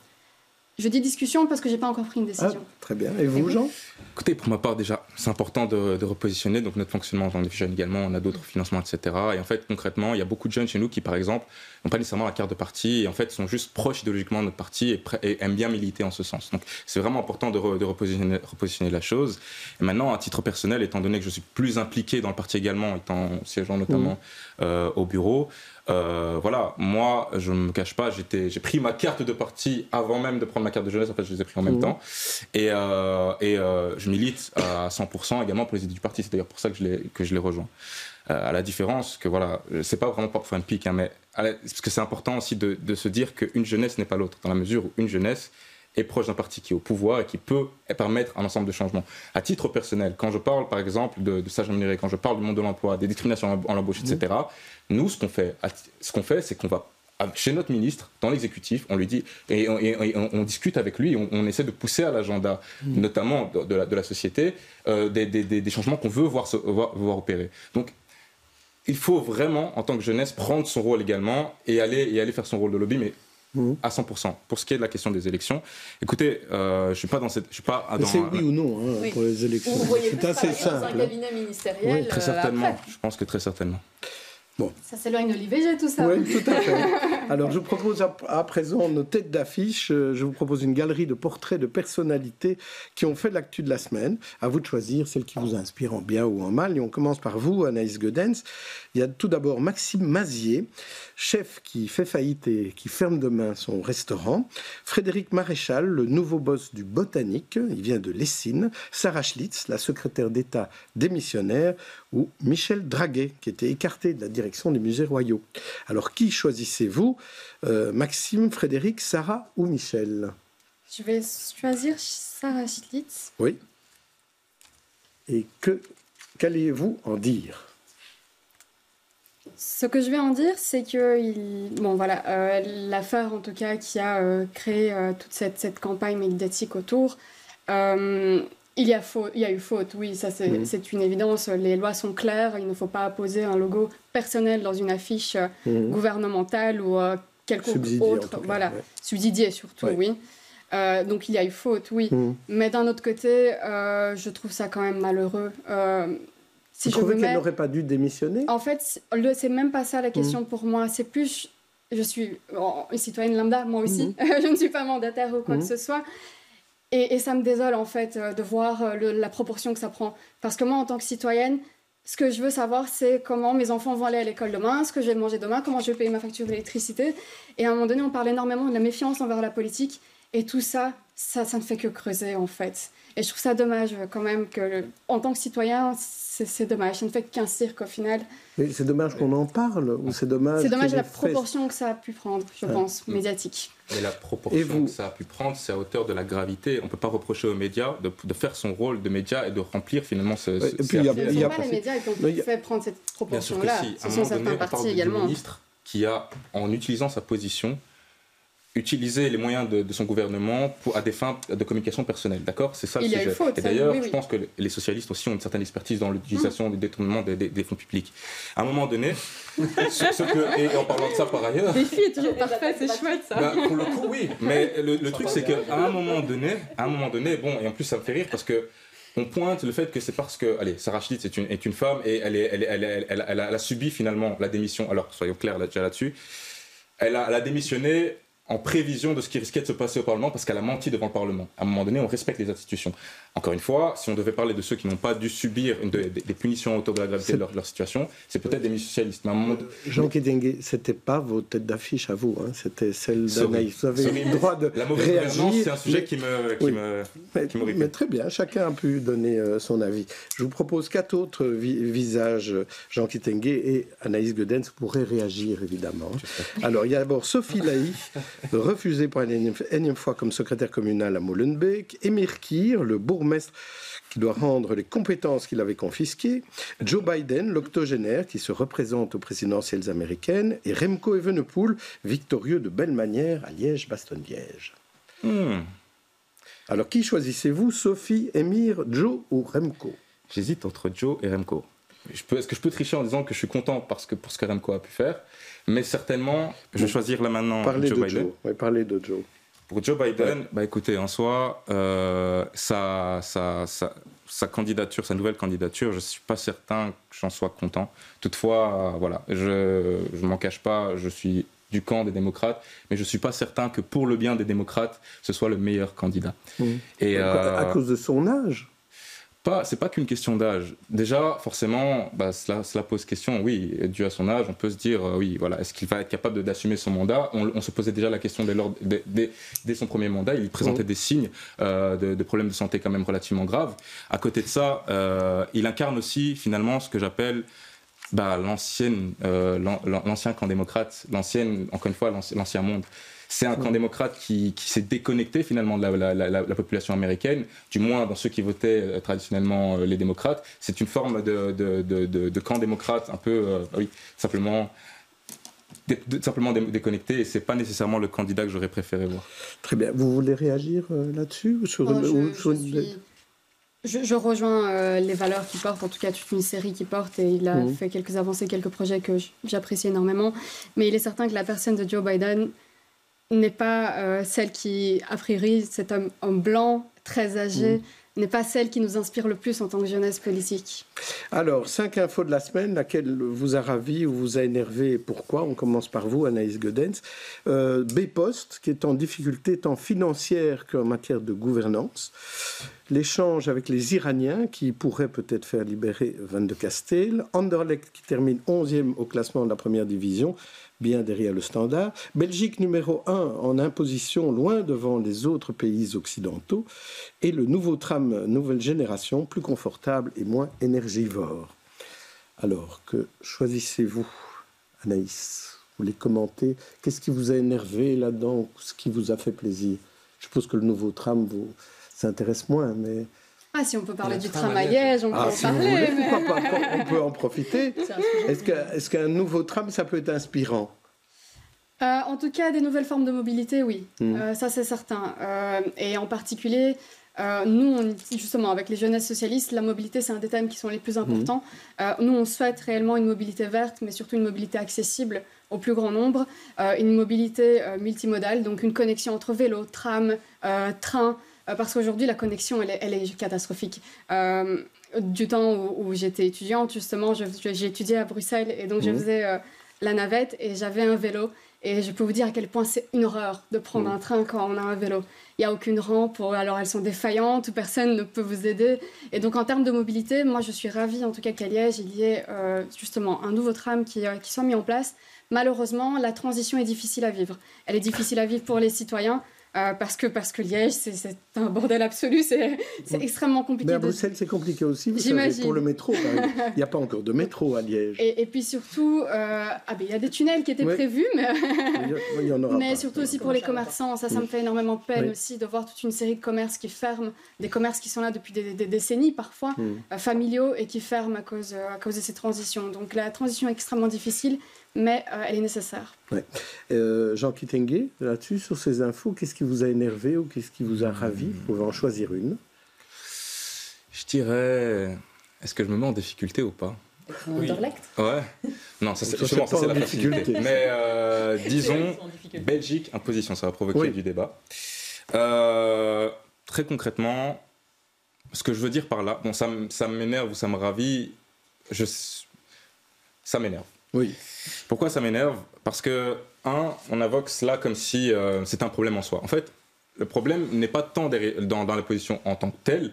Je dis discussion parce que je n'ai pas encore pris une décision. Ah, très bien. Et vous, Jean ? Écoutez, pour ma part, déjà, c'est important de repositionner. Donc, notre fonctionnement, j'en ai jeunes également, on a d'autres financements, etc. Et en fait, concrètement, il y a beaucoup de jeunes chez nous qui, par exemple, n'ont pas nécessairement la carte de parti et en fait sont juste proches idéologiquement de notre parti et aiment bien militer en ce sens. Donc, c'est vraiment important de repositionner la chose. Et maintenant, à titre personnel, étant donné que je suis plus impliqué dans le parti également, étant siégeant notamment au bureau, voilà, moi, je ne me cache pas, j'ai pris ma carte de parti avant même de prendre ma carte de jeunesse, en fait, je les ai pris en même temps. Et je milite à 100% également pour les idées du parti, c'est d'ailleurs pour ça que je les rejoins. À la différence que, voilà, c'est pas vraiment pour faire une pique, hein, mais parce que c'est important aussi de se dire qu'une jeunesse n'est pas l'autre, dans la mesure où une jeunesse est proche d'un parti qui est au pouvoir et qui peut permettre un ensemble de changements. À titre personnel, quand je parle par exemple de stage rémunéré, quand je parle du monde de l'emploi, des discriminations en l'embauche, etc., nous, ce qu'on fait, c'est qu'on va chez notre ministre, dans l'exécutif, on lui dit, et on discute avec lui, on essaie de pousser à l'agenda, notamment de la société, des changements qu'on veut voir opérer. Donc, il faut vraiment, en tant que jeunesse, prendre son rôle également et aller faire son rôle de lobby, mais à 100%. Pour ce qui est de la question des élections, écoutez, je ne suis pas dans... C'est oui ou non hein, pour les élections. C'est assez simple. Dans un cabinet ministériel, très certainement, après. Je pense que très certainement. Bon. Ça s'éloigne de l'IVG, tout ça. Oui, tout à fait. Alors, je vous propose à présent nos têtes d'affiche. Je vous propose une galerie de portraits de personnalités qui ont fait l'actu de la semaine. À vous de choisir celle qui vous inspire en bien ou en mal. Et on commence par vous, Anaïs Geudens. Il y a tout d'abord Maxime Mazier, chef qui fait faillite et qui ferme demain son restaurant. Frédéric Maréchal, le nouveau boss du Botanique. Il vient de Lessine. Sarah Schlitz, la secrétaire d'État démissionnaire. Ou Michel Draguet, qui était écarté de la direction des musées royaux. Alors, qui choisissez-vous ? Maxime, Frédéric, Sarah ou Michel ? Je vais choisir Sarah Schlitz. Oui. Et qu'allez-vous en dire ? Ce que je vais en dire, c'est que l'affaire en tout cas qui a créé toute cette campagne médiatique autour... Il y a eu faute, oui, ça c'est une évidence. Les lois sont claires, il ne faut pas poser un logo personnel dans une affiche gouvernementale ou quelque autre. Voilà, subsidié surtout, oui. Donc il y a eu faute, oui. Mais d'un autre côté, je trouve ça quand même malheureux. Si Vous trouvez qu'elle n'aurait pas dû démissionner ? En fait, c'est même pas ça la question pour moi. C'est plus, je suis une citoyenne lambda, moi aussi. Je ne suis pas mandataire ou quoi que ce soit. Et ça me désole, en fait, de voir la proportion que ça prend. Parce que moi, en tant que citoyenne, ce que je veux savoir, c'est comment mes enfants vont aller à l'école demain, ce que je vais manger demain, comment je vais payer ma facture d'électricité. Et à un moment donné, on parle énormément de la méfiance envers la politique. Et tout ça ne fait que creuser, en fait. Et je trouve ça dommage, quand même, en tant que citoyen, c'est dommage. Ça ne fait qu'un cirque, au final. Mais c'est dommage qu'on en parle ou c'est dommage... C'est dommage la proportion que ça a pu prendre, je pense, médiatique. Et la proportion que ça a pu prendre, c'est à hauteur de la gravité. On ne peut pas reprocher aux médias de faire son rôle de média et de remplir finalement ce... Ce ne sont pas les médias qui ont fait prendre cette proportion-là. Ce sont certains partis également. Ministre qui a, en utilisant sa position, utiliser les moyens de son gouvernement à des fins de communication personnelle. D'accord, c'est ça le sujet. Et d'ailleurs, je pense que les socialistes aussi ont une certaine expertise dans l'utilisation du détournement des fonds publics. À un moment donné, et en parlant de ça par ailleurs... Défi est toujours parfait, c'est chouette ça. Bah, pour le coup, oui. Mais le truc, c'est qu'à un moment donné, bon, et en plus ça me fait rire parce que on pointe le fait que c'est parce que, allez, Sarah Schlitz est une femme et elle a subi finalement la démission. Alors, soyons clairs déjà là-dessus. Elle a démissionné en prévision de ce qui risquait de se passer au Parlement parce qu'elle a menti devant le Parlement. À un moment donné, on respecte les institutions. Encore une fois, si on devait parler de ceux qui n'ont pas dû subir des punitions autour de la gravité de leur situation, c'est peut-être des socialistes. Mais à un moment donné... Jean Kitenge, c'était pas vos têtes d'affiche à vous, hein. C'était celle d'Anaïs. Vous avez le droit de la mauvaise gouvernance, c'est un sujet qui me mais très bien, chacun a pu donner son avis. Je vous propose 4 autres visages, Jean Kitenge et Anaïs Geudens pourraient réagir évidemment. Alors il y a d'abord Sophie Laïs, refusée pour la énième fois comme secrétaire communale à Molenbeek, Emir Kir, le bourgmestre qui doit rendre les compétences qu'il avait confisquées, Joe Biden, l'octogénaire qui se représente aux présidentielles américaines, et Remco Evenepoel, victorieux de belle manière à Liège-Bastogne-Liège. Alors qui choisissez-vous, Sophie, Emir, Joe ou Remco? J'hésite entre Joe et Remco. Est-ce que je peux tricher en disant que je suis content pour ce que Remco a pu faire? Mais certainement, je vais choisir là maintenant Joe Biden. Oui, parlez de Joe. Pour Joe Biden, bah écoutez, en soi, sa candidature, sa nouvelle candidature, je ne suis pas certain que j'en sois content. Toutefois, voilà, je ne m'en cache pas, je suis du camp des démocrates, mais je ne suis pas certain que pour le bien des démocrates, ce soit le meilleur candidat. Mmh. Et à cause de son âge? C'est pas qu'une question d'âge. Déjà, forcément, bah, cela pose question, oui, dû à son âge, on peut se dire, oui, voilà, est-ce qu'il va être capable d'assumer son mandat? On se posait déjà la question dès son premier mandat, il présentait des signes de problèmes de santé quand même relativement graves. À côté de ça, il incarne aussi, finalement, ce que j'appelle l'ancien camp démocrate, l'ancien monde. C'est un camp démocrate qui s'est déconnecté finalement de la population américaine, du moins dans ceux qui votaient traditionnellement les démocrates. C'est une forme de camp démocrate un peu, simplement déconnecté, et ce n'est pas nécessairement le candidat que j'aurais préféré voir. Très bien. Vous voulez réagir là-dessus ou sur Je rejoins les valeurs qu'il porte, en tout cas toute une série qu'il porte, et il a fait quelques avancées, quelques projets que j'apprécie énormément. Mais il est certain que la personne de Joe Biden n'est pas celle qui, a priori, cet homme blanc, très âgé, n'est pas celle qui nous inspire le plus en tant que jeunesse politique. Alors, 5 infos de la semaine, laquelle vous a ravi ou vous a énervé et pourquoi? On commence par vous, Anaïs Geudens. Bpost, qui est en difficulté tant financière qu'en matière de gouvernance. L'échange avec les Iraniens, qui pourrait peut-être faire libérer Van de Castel. Anderlecht, qui termine 11e au classement de la première division, bien derrière le Standard. Belgique numéro 1 en imposition, loin devant les autres pays occidentaux. Et le nouveau tram nouvelle génération, plus confortable et moins énergivore. Alors, que choisissez-vous, Anaïs? Vous les commentez. Qu'est-ce qui vous a énervé là-dedans? Ce qui vous a fait plaisir? Je suppose que le nouveau tram vous intéresse moins, mais... si on peut parler du tram à Liège, on peut en parler. Pourquoi pas, on peut en profiter. Est-ce qu'un nouveau tram, ça peut être inspirant? En tout cas, des nouvelles formes de mobilité, oui. Ça, c'est certain. Et en particulier, nous, justement, avec les jeunesses socialistes, la mobilité, c'est un des thèmes qui sont les plus importants. Nous, on souhaite réellement une mobilité verte, mais surtout une mobilité accessible au plus grand nombre. Une mobilité multimodale, donc une connexion entre vélo, tram, train... Parce qu'aujourd'hui, la connexion, elle est catastrophique. Du temps où j'étais étudiante, justement, j'ai étudié à Bruxelles, et donc je faisais la navette, et j'avais un vélo. Et je peux vous dire à quel point c'est une horreur de prendre un train quand on a un vélo. Il n'y a aucune rampe, alors elles sont défaillantes, personne ne peut vous aider. Et donc en termes de mobilité, moi je suis ravie en tout cas qu'à Liège, il y ait justement un nouveau tram qui soit mis en place. Malheureusement, la transition est difficile à vivre. Elle est difficile à vivre pour les citoyens, parce que Liège, c'est un bordel absolu, c'est extrêmement compliqué. Mais à Bruxelles, c'est compliqué aussi, vous savez, pour le métro. Il n'y a pas encore de métro à Liège. Et puis surtout, il y a des tunnels qui étaient prévus, mais il y en aura pas. Surtout aussi pour les commerçants, ça me fait énormément peine aussi de voir toute une série de commerces qui ferment, des commerces qui sont là depuis des décennies parfois, familiaux, et qui ferment à cause de ces transitions. Donc la transition est extrêmement difficile. mais elle est nécessaire. Ouais. Jean Kitenge, là-dessus, sur ces infos, qu'est-ce qui vous a énervé ou qu'est-ce qui vous a ravi? Vous pouvez en choisir une. Je dirais, est-ce que je me mets en difficulté ou pas? Oui. Ouais. Non, ça c'est justement ça c'est la difficulté. Mais disons Belgique imposition, ça va provoquer du débat. Très concrètement, ce que je veux dire par là, bon ça m'énerve ou ça me ravit, ça m'énerve. Oui. Pourquoi ça m'énerve? Parce que on invoque cela comme si c'est un problème en soi. En fait, le problème n'est pas tant dans la position en tant que telle,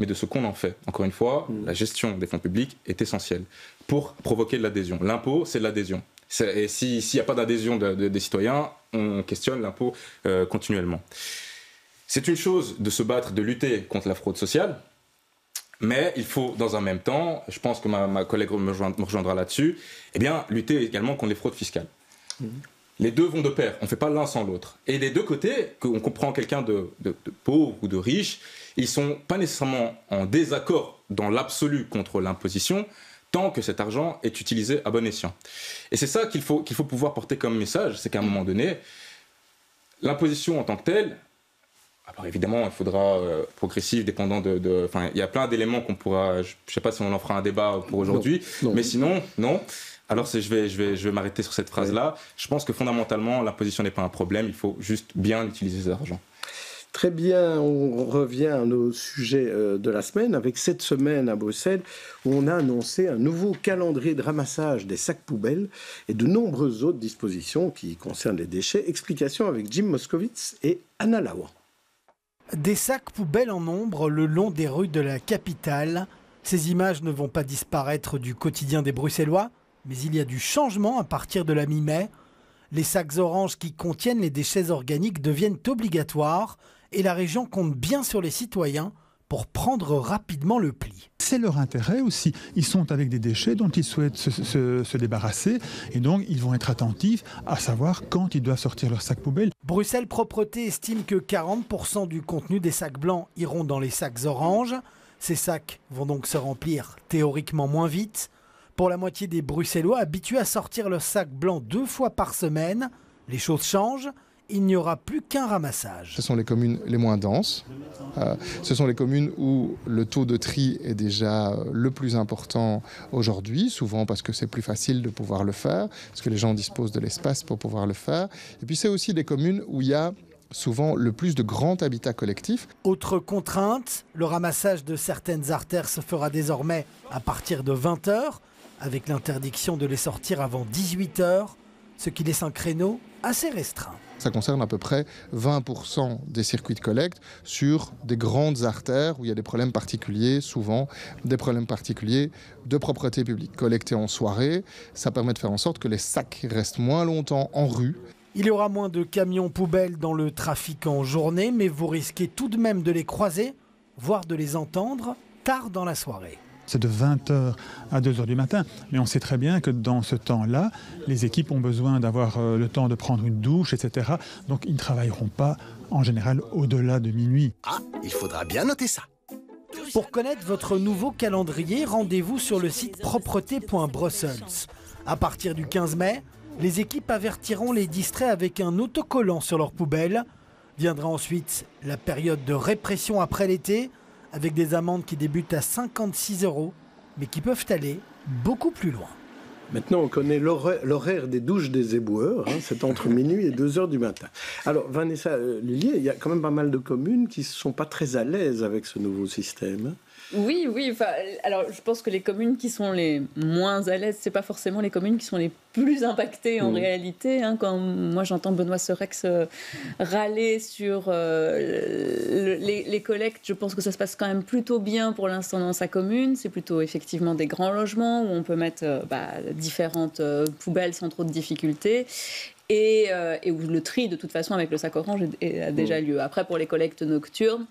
mais de ce qu'on en fait. Encore une fois, la gestion des fonds publics est essentielle pour provoquer de l'adhésion. L'impôt, c'est de l'adhésion. Et s'il n'y a pas d'adhésion des citoyens, on questionne l'impôt continuellement. C'est une chose de se battre, de lutter contre la fraude sociale, mais il faut, dans un même temps, je pense que ma collègue me rejoindra là-dessus, eh bien, lutter également contre les fraudes fiscales. Les deux vont de pair, on ne fait pas l'un sans l'autre. Et les deux côtés, qu'on comprend quelqu'un de pauvre ou de riche, ils ne sont pas nécessairement en désaccord dans l'absolu contre l'imposition, tant que cet argent est utilisé à bon escient. Et c'est ça qu'il faut pouvoir porter comme message, c'est qu'à un moment donné, l'imposition en tant que telle, alors évidemment il faudra progressive, dépendant de il y a plein d'éléments qu'on pourra, je ne sais pas si on en fera un débat pour aujourd'hui, mais sinon, non. Alors je vais m'arrêter sur cette phrase-là. Je pense que fondamentalement, l'imposition n'est pas un problème, il faut juste bien utiliser cet argent. Très bien, on revient à nos sujets de la semaine, avec cette semaine à Bruxelles, où on a annoncé un nouveau calendrier de ramassage des sacs poubelles et de nombreuses autres dispositions qui concernent les déchets. Explication avec Jim Moskowitz et Anna Lawa. Des sacs poubelles en nombre le long des rues de la capitale. Ces images ne vont pas disparaître du quotidien des Bruxellois, mais il y a du changement à partir de la mi-mai. Les sacs oranges qui contiennent les déchets organiques deviennent obligatoires et la région compte bien sur les citoyens pour prendre rapidement le pli. C'est leur intérêt aussi. Ils sont avec des déchets dont ils souhaitent se débarrasser et donc ils vont être attentifs à savoir quand ils doivent sortir leurs sacs poubelles. Bruxelles Propreté estime que 40% du contenu des sacs blancs iront dans les sacs oranges. Ces sacs vont donc se remplir théoriquement moins vite. Pour la moitié des Bruxellois habitués à sortir leur sac blanc 2 fois par semaine, les choses changent, il n'y aura plus qu'un ramassage. Ce sont les communes les moins denses, ce sont les communes où le taux de tri est déjà le plus important aujourd'hui, souvent parce que c'est plus facile de pouvoir le faire, parce que les gens disposent de l'espace pour pouvoir le faire. Et puis c'est aussi les communes où il y a souvent le plus de grands habitats collectifs. Autre contrainte, le ramassage de certaines artères se fera désormais à partir de 20h, avec l'interdiction de les sortir avant 18h, ce qui laisse un créneau assez restreint. Ça concerne à peu près 20% des circuits de collecte sur des grandes artères où il y a des problèmes particuliers, souvent des problèmes particuliers de propreté publique. Collecter en soirée, ça permet de faire en sorte que les sacs restent moins longtemps en rue. Il y aura moins de camions poubelles dans le trafic en journée, mais vous risquez tout de même de les croiser, voire de les entendre tard dans la soirée. C'est de 20h à 2h du matin. Mais on sait très bien que dans ce temps-là, les équipes ont besoin d'avoir le temps de prendre une douche, etc. Donc ils ne travailleront pas, en général, au-delà de minuit. Ah, il faudra bien noter ça. Pour connaître votre nouveau calendrier, rendez-vous sur le site propreté.brussels. À partir du 15 mai, les équipes avertiront les distraits avec un autocollant sur leur poubelle. Viendra ensuite la période de répression après l'été, avec des amendes qui débutent à 56 €, mais qui peuvent aller beaucoup plus loin. Maintenant, on connaît l'horaire des douches des éboueurs, c'est entre minuit et 2h du matin. Alors, Vanessa Lhuillier, il y a quand même pas mal de communes qui ne sont pas très à l'aise avec ce nouveau système. Oui. Alors, je pense que les communes qui sont les moins à l'aise, c'est pas forcément les communes qui sont les plus impactées en réalité. Quand moi j'entends Benoît Sorex râler sur les collectes, je pense que ça se passe quand même plutôt bien pour l'instant dans sa commune. C'est plutôt effectivement des grands logements où on peut mettre différentes poubelles sans trop de difficultés. Et où le tri de toute façon avec le sac orange a déjà lieu. Après, pour les collectes nocturnes,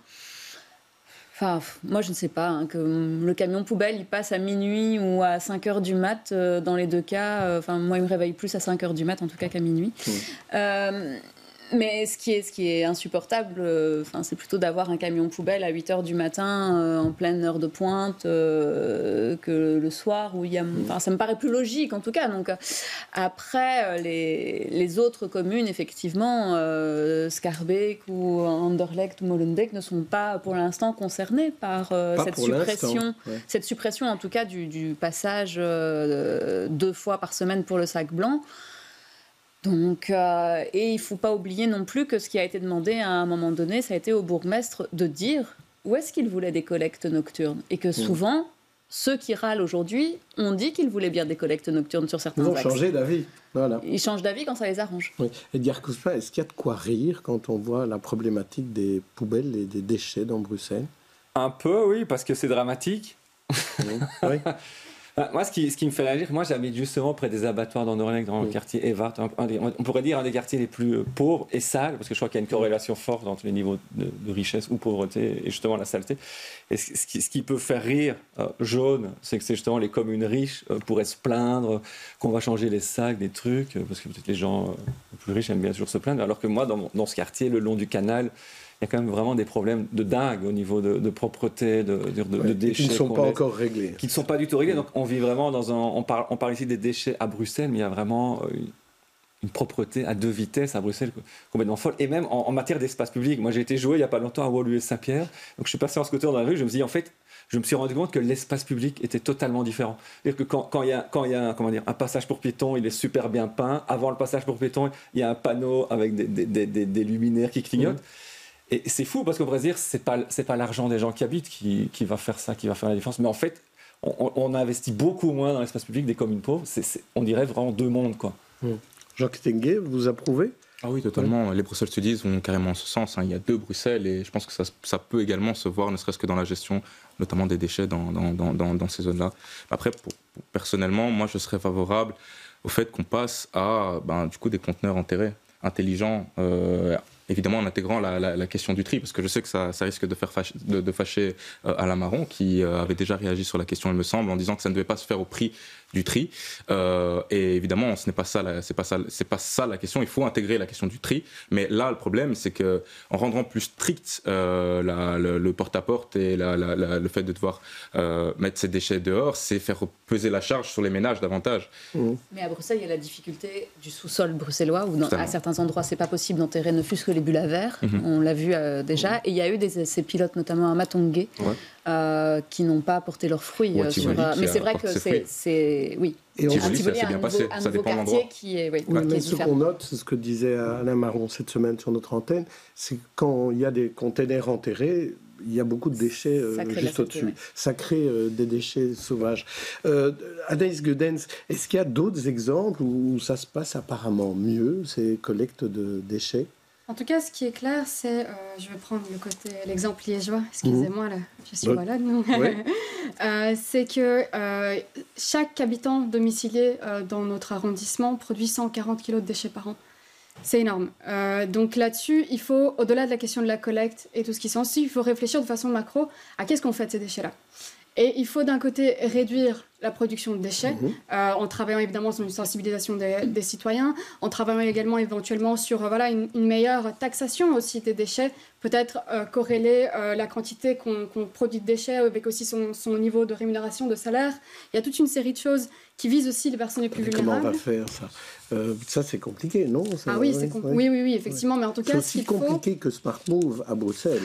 moi je ne sais pas, que le camion poubelle il passe à minuit ou à 5h du mat, dans les deux cas, moi il me réveille plus à 5h du mat en tout cas qu'à minuit. Mais ce qui est insupportable, c'est plutôt d'avoir un camion poubelle à 8h du matin, en pleine heure de pointe, que le soir, où il y a... Ça me paraît plus logique, en tout cas. Donc, après, les autres communes, effectivement, Scarbeck ou Anderlecht ou Molenbeek ne sont pas, pour l'instant, concernées par cette suppression, en tout cas, du passage 2 fois par semaine pour le sac blanc. Donc, et il ne faut pas oublier non plus que ce qui a été demandé à un moment donné, ça a été au bourgmestre de dire où est-ce qu'il voulait des collectes nocturnes. Et que souvent, ceux qui râlent aujourd'hui ont dit qu'ils voulaient bien des collectes nocturnes sur certains axes. Ils ont changé d'avis. Voilà. Ils changent d'avis quand ça les arrange. Oui. Edgar Cosma, est-ce qu'il y a de quoi rire quand on voit la problématique des poubelles et des déchets dans Bruxelles? Un peu, oui, parce que c'est dramatique. Oui. Moi, ce qui me fait rire, moi j'habite justement près des abattoirs d'Anderlecht, dans le quartier Evart, on pourrait dire un des quartiers les plus pauvres et sales, parce que je crois qu'il y a une corrélation forte entre les niveaux de richesse ou pauvreté et justement la saleté. Et ce qui peut faire rire Jaune, c'est que c'est justement les communes riches pourraient se plaindre qu'on va changer les sacs, des trucs, parce que peut-être les gens plus riches aiment bien toujours se plaindre, alors que moi, dans ce quartier, le long du canal, il y a quand même vraiment des problèmes de dingue au niveau de propreté, de déchets. Qui ne sont pas encore réglés. Qui ne sont pas du tout réglés. Donc on vit vraiment dans un... On parle ici des déchets à Bruxelles, mais il y a vraiment une propreté à 2 vitesses à Bruxelles complètement folle. Et même en matière d'espace public. Moi, j'ai été joué il n'y a pas longtemps à Woluwe et Saint-Pierre. Donc je suis passé en scooter dans la rue, je me suis dit, en fait, je me suis rendu compte que l'espace public était totalement différent. C'est-à-dire que quand il y a un passage pour piétons, il est super bien peint. Avant le passage pour piétons, il y a un panneau avec des luminaires qui clignotent. Et c'est fou parce qu'on pourrait se dire c'est pas l'argent des gens qui habitent qui va faire ça, qui va faire la différence. Mais en fait, on investit beaucoup moins dans l'espace public des communes pauvres. On dirait vraiment 2 mondes, quoi. Jean Kitenge, vous approuvez? Ah oui, totalement. Les Bruxelles Studies vont carrément en ce sens. Il y a 2 Bruxelles et je pense que ça peut également se voir, ne serait-ce que dans la gestion, notamment des déchets dans ces zones-là. Après, personnellement, moi, je serais favorable au fait qu'on passe à des conteneurs enterrés, intelligents, évidemment en intégrant la question du tri, parce que je sais que ça risque de faire fâcher Alain Maron, qui avait déjà réagi sur la question, il me semble, en disant que ça ne devait pas se faire au prix du tri. Et évidemment, ce n'est pas ça, la question. Il faut intégrer la question du tri. Mais là, le problème, c'est que en rendant plus strict le porte-à-porte et le fait de devoir mettre ses déchets dehors, c'est faire peser la charge sur les ménages davantage. Mais à Bruxelles, il y a la difficulté du sous-sol bruxellois, où à certains endroits, c'est pas possible d'enterrer ne fût-ce que les bulles à verre. On l'a vu déjà. Et il y a eu des essais pilotes, notamment à Matongué, qui n'ont pas porté leurs fruits. Mais c'est vrai que c'est... Oui. Et on s'est bien passé, ça dépend de l'endroit. Ce qu'on note, c'est ce que disait Alain Maron cette semaine sur notre antenne, c'est quand il y a des containers enterrés, il y a beaucoup de déchets juste au-dessus. Ça crée des déchets sauvages. Anaïs Geudens, est-ce qu'il y a d'autres exemples où ça se passe apparemment mieux, ces collectes de déchets? En tout cas, ce qui est clair, c'est... je vais prendre l'exemple liégeois. Excusez-moi, là, je suis malade. Ouais. C'est que chaque habitant domicilié dans notre arrondissement produit 140 kg de déchets par an. C'est énorme. Donc là-dessus, il faut, au-delà de la question de la collecte et tout ce qui s'ensuit, il faut réfléchir de façon macro à qu'est-ce qu'on fait de ces déchets-là. Et il faut d'un côté réduire la production de déchets, en travaillant évidemment sur une sensibilisation des citoyens, en travaillant également éventuellement sur une meilleure taxation aussi des déchets, peut-être corréler la quantité qu'on produit de déchets avec aussi son niveau de rémunération, de salaire. Il y a toute une série de choses qui visent aussi les personnes les plus vulnérables. Comment on va faire ça? Ça, c'est compliqué, non? Ah oui, oui, effectivement. Ouais. Mais en tout cas, c'est aussi compliqué que Smart Move à Bruxelles.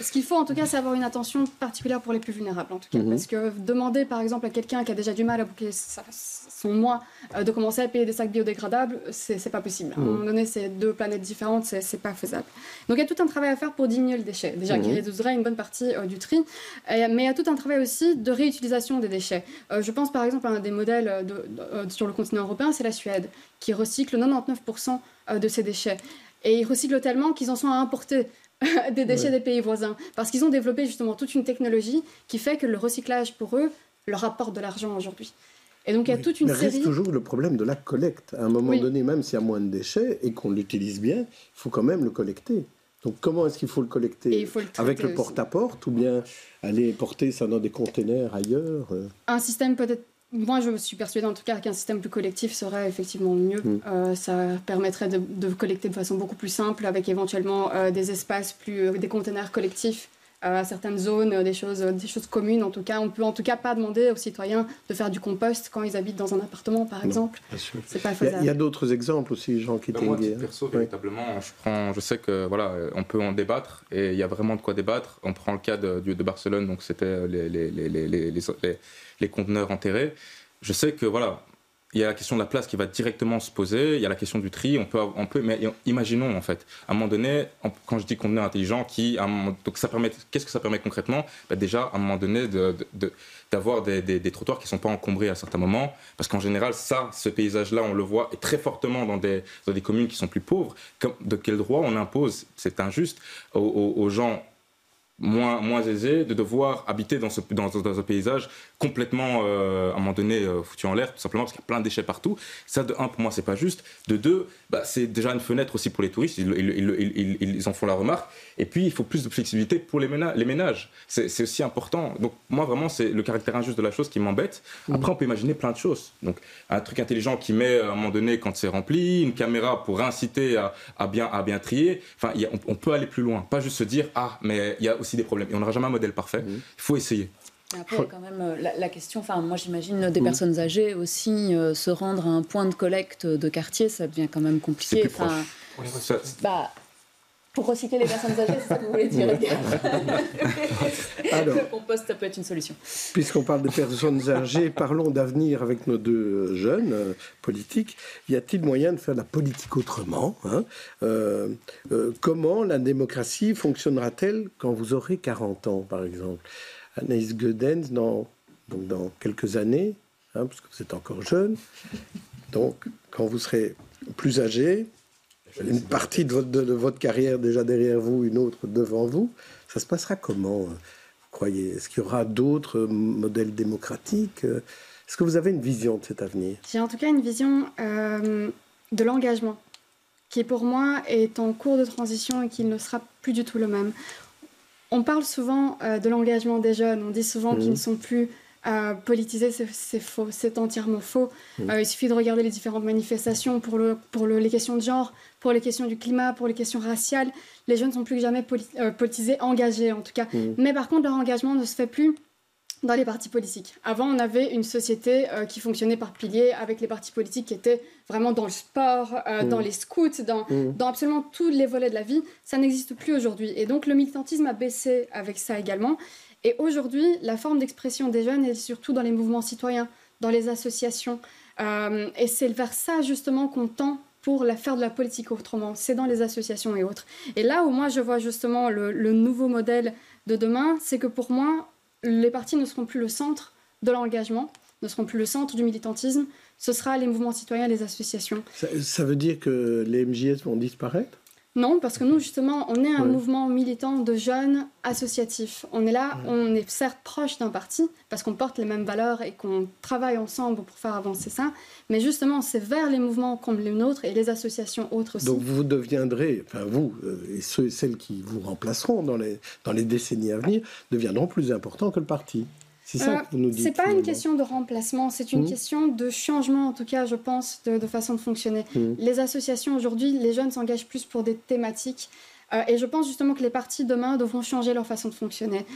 Ce qu'il faut, en tout cas, c'est avoir une attention particulière pour les plus vulnérables, en tout cas, parce que demander, par exemple, à quelqu'un qui a déjà du mal à boucler son mois de commencer à payer des sacs biodégradables, c'est pas possible. À un moment donné, c'est 2 planètes différentes, c'est pas faisable. Donc, il y a tout un travail à faire pour diminuer le déchet, déjà qui résoudrait une bonne partie du tri, mais il y a tout un travail aussi de réutilisation des déchets. Je pense par exemple à un des modèles sur le continent européen, c'est la Suède, qui recycle 99% de ses déchets. Et ils recyclent tellement qu'ils en sont à importer des déchets des pays voisins, parce qu'ils ont développé justement toute une technologie qui fait que le recyclage pour eux leur apporte de l'argent aujourd'hui. Et donc il y a toute une série... Mais reste toujours le problème de la collecte. À un moment donné, même s'il y a moins de déchets et qu'on l'utilise bien, il faut quand même le collecter. Donc comment est-ce qu'il faut le collecter? Avec le porte-à-porte ou bien aller porter ça dans des containers ailleurs? Un système peut-être Moi, je suis persuadée en tout cas qu'un système plus collectif serait effectivement mieux. Ça permettrait de collecter de façon beaucoup plus simple, avec éventuellement des espaces, des conteneurs collectifs à certaines zones, des choses communes en tout cas. On ne peut en tout cas pas demander aux citoyens de faire du compost quand ils habitent dans un appartement, par exemple. C'est pas faisable. Il y a d'autres exemples aussi, Jean Kitenge. Moi, perso, véritablement, je sais que voilà, on peut en débattre et il y a vraiment de quoi débattre. On prend le cas de Barcelone, donc c'était les conteneurs enterrés. Je sais que voilà, il y a la question de la place qui va directement se poser, il y a la question du tri, mais imaginons en fait, à un moment donné, quand je dis conteneur intelligent, qu'est-ce que ça permet concrètement? Déjà, à un moment donné, d'avoir des trottoirs qui ne sont pas encombrés à certains moments, parce qu'en général, ce paysage-là, on le voit, est très fortement dans des communes qui sont plus pauvres. De quel droit on impose, c'est injuste, aux gens moins aisés de devoir habiter dans un paysage complètement, à un moment donné, foutu en l'air, tout simplement parce qu'il y a plein de déchets partout. Ça, de un, pour moi, c'est pas juste. De deux, c'est déjà une fenêtre aussi pour les touristes, ils en font la remarque. Et puis, il faut plus de flexibilité pour les ménages. C'est aussi important. Donc, moi, vraiment, c'est le caractère injuste de la chose qui m'embête. Après, on peut imaginer plein de choses. Donc, un truc intelligent qui met, à un moment donné, quand c'est rempli, une caméra pour inciter à bien trier. Enfin, on peut aller plus loin. Pas juste se dire, mais il y a aussi des problèmes. Et on n'aura jamais un modèle parfait. Il faut essayer. Après, il y a quand même la question, enfin, moi j'imagine des personnes âgées aussi, se rendre à un point de collecte de quartier, ça devient quand même compliqué. C'est plus proche. Pour recycler les personnes âgées, c'est ça que vous voulez dire, Edgar? Le compost, ça peut être une solution. Puisqu'on parle de personnes âgées, parlons d'avenir avec nos deux jeunes politiques. Y a-t-il moyen de faire la politique autrement, hein? Comment la démocratie fonctionnera-t-elle quand vous aurez 40 ans, par exemple? Anaïs Geudens, dans quelques années, hein, parce que vous êtes encore jeune, donc quand vous serez plus âgé, une partie de votre carrière déjà derrière vous, une autre devant vous, ça se passera comment, vous croyez? Est-ce qu'il y aura d'autres modèles démocratiques? Est-ce que vous avez une vision de cet avenir? J'ai en tout cas une vision de l'engagement, qui pour moi est en cours de transition et qui ne sera plus du tout le même. On parle souvent de l'engagement des jeunes, on dit souvent qu'ils ne sont plus... politiser, c'est faux, c'est entièrement faux. Il suffit de regarder les différentes manifestations pour les questions de genre, pour les questions du climat, pour les questions raciales. Les jeunes ne sont plus que jamais politisés, engagés en tout cas. Mais par contre, leur engagement ne se fait plus dans les partis politiques. Avant, on avait une société qui fonctionnait par piliers, avec les partis politiques qui étaient vraiment dans le sport, dans les scouts, dans absolument tous les volets de la vie. Ça n'existe plus aujourd'hui. Et donc, le militantisme a baissé avec ça également. Et aujourd'hui, la forme d'expression des jeunes est surtout dans les mouvements citoyens, dans les associations. Et c'est vers ça, justement, qu'on tend pour faire de la politique autrement. C'est dans les associations et autres. Et là où moi, je vois justement le nouveau modèle de demain, c'est que pour moi, les partis ne seront plus le centre de l'engagement, ne seront plus le centre du militantisme. Ce sera les mouvements citoyens, les associations. Ça veut dire que les MJS vont disparaître ? Non, parce que nous, justement, on est un mouvement militant de jeunes associatifs. On est là, on est certes proche d'un parti, parce qu'on porte les mêmes valeurs et qu'on travaille ensemble pour faire avancer ça. Mais justement, c'est vers les mouvements comme les nôtres et les associations autres aussi. Donc vous deviendrez, enfin vous, et ceux et celles qui vous remplaceront dans les décennies à venir, deviendront plus importants que le parti. C'est ça que vous nous dites. C'est pas une question de remplacement, c'est une question de changement, en tout cas, je pense, de façon de fonctionner. Les associations aujourd'hui, les jeunes s'engagent plus pour des thématiques. Et je pense justement que les partis demain devront changer leur façon de fonctionner.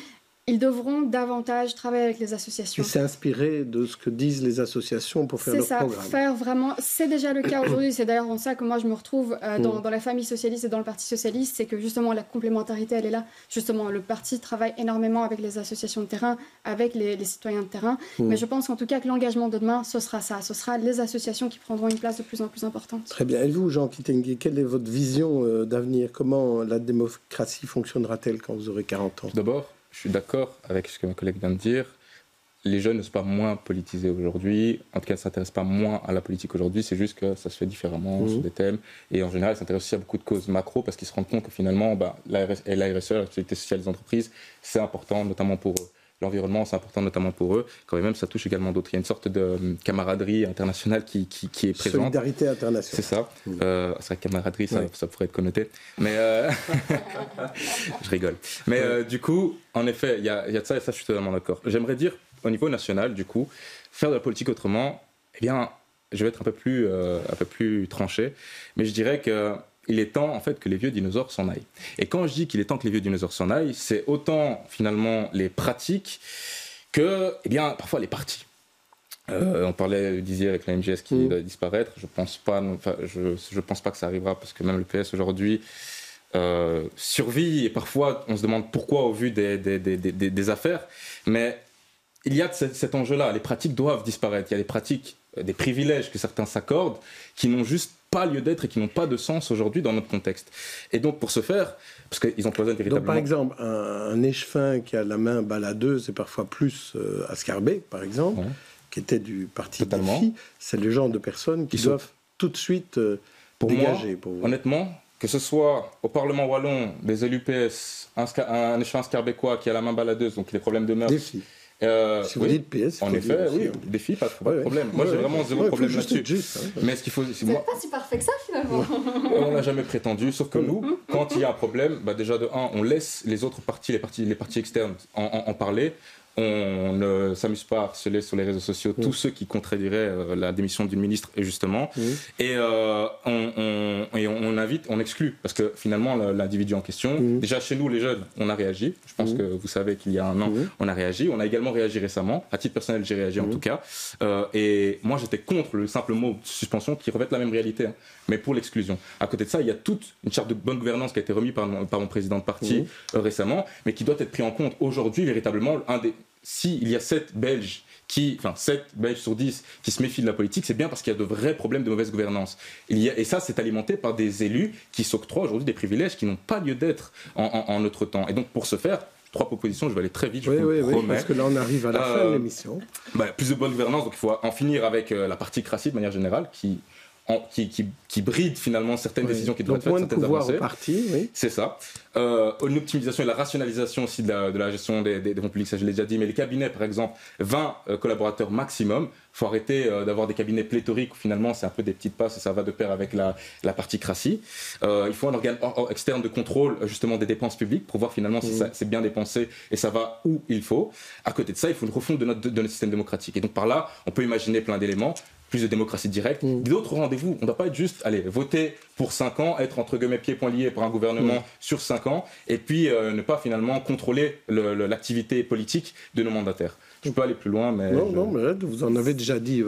Ils devront davantage travailler avec les associations. Et s'inspirer de ce que disent les associations pour faire leur programme. C'est ça, faire vraiment... C'est déjà le cas aujourd'hui, c'est d'ailleurs en ça que moi je me retrouve dans la famille socialiste et dans le parti socialiste, c'est que justement la complémentarité, elle est là. Justement, le parti travaille énormément avec les associations de terrain, avec les citoyens de terrain. Mais je pense en tout cas que l'engagement de demain, ce sera ça. Ce sera les associations qui prendront une place de plus en plus importante. Très bien. Et vous, Jean Kitenge, quelle est votre vision d'avenir? Comment la démocratie fonctionnera-t-elle quand vous aurez 40 ans? D'abord, je suis d'accord avec ce que ma collègue vient de dire. Les jeunes ne sont pas moins politisés aujourd'hui. En tout cas, ils ne s'intéressent pas moins à la politique aujourd'hui. C'est juste que ça se fait différemment sur des thèmes. Et en général, ils s'intéressent aussi à beaucoup de causes macro parce qu'ils se rendent compte que finalement, la RSE, la responsabilité sociale des entreprises, c'est important, notamment pour eux. L'environnement, c'est important notamment pour eux. Quand même, ça touche également d'autres. Il y a une sorte de camaraderie internationale qui est présente. Solidarité internationale. C'est ça. C'est vrai que camaraderie, ça pourrait être connoté. Mais je rigole. Mais du coup, en effet, il y a de ça et ça, je suis totalement d'accord. J'aimerais dire, au niveau national, du coup, faire de la politique autrement, eh bien, je vais être un peu plus tranché, mais je dirais que il est temps en fait que les vieux dinosaures s'en aillent. Et quand je dis qu'il est temps que les vieux dinosaures s'en aillent, c'est autant finalement les pratiques que, eh bien, parfois les partis. On parlait, vous disiez, avec la MJS qui doit disparaître. Je pense pas que ça arrivera parce que même le PS aujourd'hui survit et parfois on se demande pourquoi au vu des affaires. Mais il y a cet enjeu-là. Les pratiques doivent disparaître. Il y a des pratiques, des privilèges que certains s'accordent qui n'ont juste pas lieu d'être et qui n'ont pas de sens aujourd'hui dans notre contexte. Et donc pour ce faire, parce qu'ils ont besoin véritablement... Donc par exemple, un échevin qui a la main baladeuse et parfois plus à Scarbeck, par exemple... Ouais. Qui était du parti Défi, c'est le genre de personnes qui doivent tout de suite dégager. Pour moi, honnêtement, que ce soit au Parlement wallon, des élus PS, un échevin scarbecquois qui a la main baladeuse, donc qui a des problèmes de mœurs. Défi. Si vous dites PS, en effet, oui, Défi, pas de problème. Moi, j'ai vraiment zéro problème là-dessus. Mais ce qu'il faut, c'est pas si parfait que ça finalement. On n'a jamais prétendu, sauf que nous, quand il y a un problème, bah, déjà de un, on laisse les autres partis, les partis externes, en parler. On ne s'amuse pas à harceler sur les réseaux sociaux tous ceux qui contrediraient la démission d'une ministre, et justement. Et on invite, on exclut, parce que finalement l'individu en question, déjà chez nous les jeunes, on a réagi. Je pense que vous savez qu'il y a un an, on a réagi. On a également réagi récemment. À titre personnel, j'ai réagi en tout cas. Et moi, j'étais contre le simple mot suspension qui revêt la même réalité, hein, mais pour l'exclusion. À côté de ça, il y a toute une charte de bonne gouvernance qui a été remise par mon président de parti récemment, mais qui doit être pris en compte aujourd'hui véritablement. Si il y a 7 Belges sur 10 qui se méfient de la politique, c'est bien parce qu'il y a de vrais problèmes de mauvaise gouvernance. Et ça, c'est alimenté par des élus qui s'octroient aujourd'hui des privilèges qui n'ont pas lieu d'être en notre temps. Et donc, pour ce faire, 3 propositions, je vais aller très vite, je vous promets. Parce que là, on arrive à la fin de l'émission. Bah, plus de bonne gouvernance, donc il faut en finir avec la particratie de manière générale, qui bride finalement certaines décisions qui doivent être faites, certaines avancées. C'est ça. Une optimisation et la rationalisation aussi de la gestion des fonds publics, ça je l'ai déjà dit, mais les cabinets par exemple, 20 collaborateurs maximum. Il faut arrêter d'avoir des cabinets pléthoriques où finalement c'est un peu des petites passes et ça va de pair avec la particratie. Il faut un organe externe de contrôle justement des dépenses publiques pour voir finalement si c'est bien dépensé et ça va où il faut. À côté de ça, il faut une refonte de notre système démocratique. Et donc par là, on peut imaginer plein d'éléments. Plus de démocratie directe, d'autres rendez-vous. On ne doit pas être juste, allez, voter pour 5 ans, être entre guillemets pieds poings liés pour un gouvernement sur 5 ans, et puis ne pas finalement contrôler l'activité politique de nos mandataires. Je peux aller plus loin, mais... Non, mais vous en avez déjà dit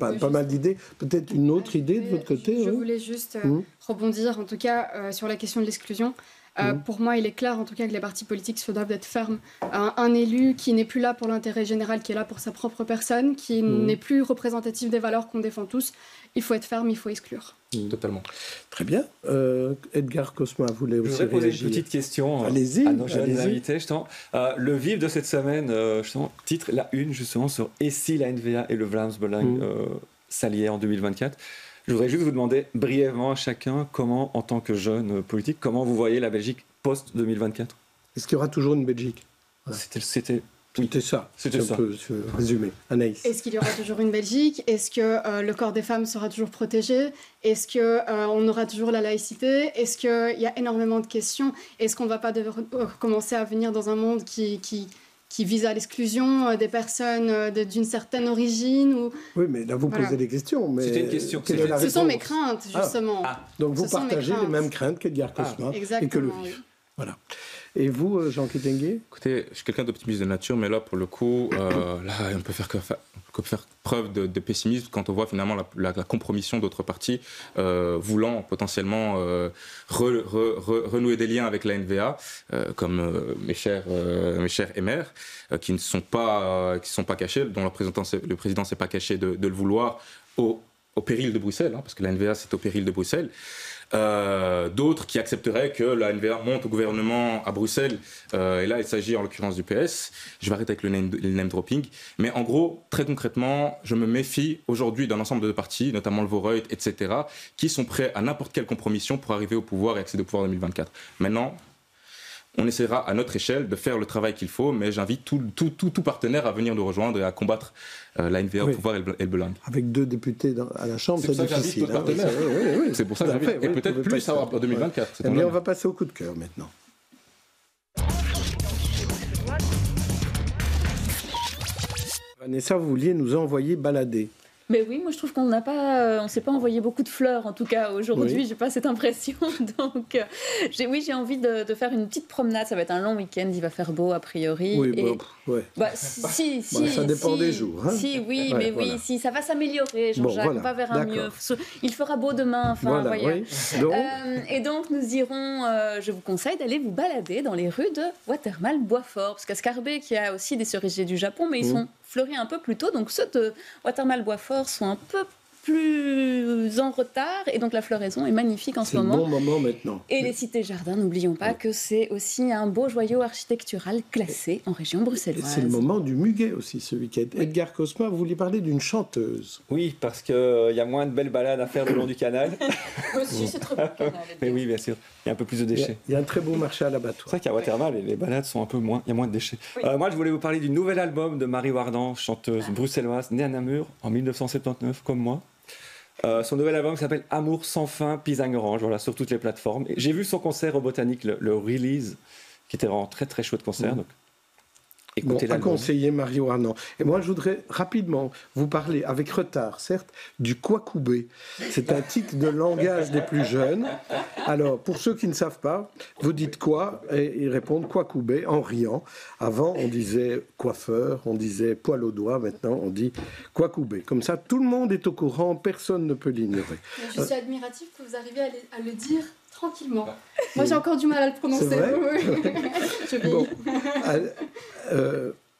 pas mal d'idées. Peut-être une autre idée de votre côté. Je voulais juste rebondir, en tout cas, sur la question de l'exclusion. Pour moi, il est clair en tout cas que les partis politiques se doivent d'être fermes. Un élu qui n'est plus là pour l'intérêt général, qui est là pour sa propre personne, qui n'est plus représentatif des valeurs qu'on défend tous, il faut être ferme, il faut exclure. Totalement. Très bien. Edgar Cosma voulait aussi réagir. Je voudrais poser une petite question à nos jeunes invités. Le vif de cette semaine, titre la une justement sur « Et si la NVA et le Vlaams-Belang s'alliaient en 2024 ?» Je voudrais juste vous demander brièvement à chacun comment, en tant que jeune politique, comment vous voyez la Belgique post-2024 ? Est-ce qu'il y aura toujours une Belgique ? Voilà. C'était ça. C'était ça. On peut se résumer. Anaïs. Est-ce qu'il y aura toujours une Belgique ? Est-ce que le corps des femmes sera toujours protégé ? Est-ce qu'on aura toujours la laïcité ? Est-ce qu'il y a énormément de questions ? Est-ce qu'on ne va pas commencer à venir dans un monde qui vise à l'exclusion des personnes d'une certaine origine ou... Oui, mais là, vous posez des questions. Mais c'était une question. Ce sont mes craintes, justement. Donc, vous partagez les mêmes craintes qu'Edgar Cosma et que le vif. Voilà. Et vous, Jean Kitenge ? Écoutez, je suis quelqu'un d'optimiste de nature, mais là, pour le coup, là, on peut faire preuve de pessimisme quand on voit finalement la compromission d'autres partis voulant potentiellement renouer des liens avec la NVA, comme mes chers MR, qui ne sont pas, qui sont pas cachés, dont le président s'est pas caché de le vouloir au péril de Bruxelles, hein, parce que la NVA c'est au péril de Bruxelles. D'autres qui accepteraient que la NVA monte au gouvernement à Bruxelles, et là il s'agit en l'occurrence du PS. Je vais arrêter avec le name dropping, mais en gros, très concrètement, je me méfie aujourd'hui d'un ensemble de partis, notamment le Voreuil, etc., qui sont prêts à n'importe quelle compromission pour arriver au pouvoir et accéder au pouvoir en 2024. Maintenant, on essaiera à notre échelle de faire le travail qu'il faut, mais j'invite tout partenaire à venir nous rejoindre et à combattre la NVA au pouvoir et le Belang. Avec 2 députés à la Chambre, c'est difficile. C'est pour ça que j'invite tout le partenaire. C'est pour ça que j'invite. Et peut-être plus en 2024. Mais on va passer au coup de cœur maintenant. Vanessa, vous vouliez nous envoyer balader. Mais oui, moi je trouve qu'on n'a pas, on s'est pas envoyé beaucoup de fleurs en tout cas aujourd'hui. Oui. J'ai pas cette impression. Donc j'ai envie de faire une petite promenade. Ça va être un long week-end. Il va faire beau a priori. Oui, et... ouais. Ça dépend des jours. Hein. Si ça va s'améliorer. Jean-Jacques on va vers un mieux. Il fera beau demain. Enfin, voilà, voyez. Oui. Donc... et donc nous irons. Je vous conseille d'aller vous balader dans les rues de Watermael-Boitsfort, parce qu'à Scarbeck il y a aussi des cerisiers du Japon, mais ils sont fleuris un peu plus tôt, donc ceux de Watermael-Boitsfort sont un peu plus en retard, et donc la floraison est magnifique en ce moment. C'est le bon moment maintenant. Et les cités-jardins, n'oublions pas que c'est aussi un beau joyau architectural classé en région bruxelloise. C'est le moment du muguet aussi ce week-end. Oui. Edgar Cosma, vous vouliez parler d'une chanteuse. Oui, parce qu'il y a moins de belles balades à faire le long du canal. Aussi, c'est très beau le canal. Mais oui, bien sûr. Il y a un peu plus de déchets. Il y a un très beau marché à l'abattoir. C'est vrai qu'à Watermael, les balades sont un peu moins, il y a moins de déchets. Oui. Moi, je voulais vous parler du nouvel album de Marie Wardan, chanteuse bruxelloise, née à Namur en 1979, comme moi. Son nouvel album s'appelle Amour sans fin, Pisang Orange, voilà, sur toutes les plateformes. Et j'ai vu son concert au Botanique, le Release, qui était vraiment très chouette concert. Donc, écoutez à conseiller Marie Wardan. Et moi, je voudrais rapidement vous parler, avec retard, certes, du Kwakoubé. C'est un titre de langage des plus jeunes. Alors, pour ceux qui ne savent pas, vous dites quoi et ils répondent Kwakoubé en riant. Avant, on disait coiffeur, on disait poil aux doigts. Maintenant, on dit Kwakoubé. Comme ça, tout le monde est au courant, personne ne peut l'ignorer. Je suis admirative que vous arriviez à le dire tranquillement. Moi, j'ai encore du mal à le prononcer. C'est vrai.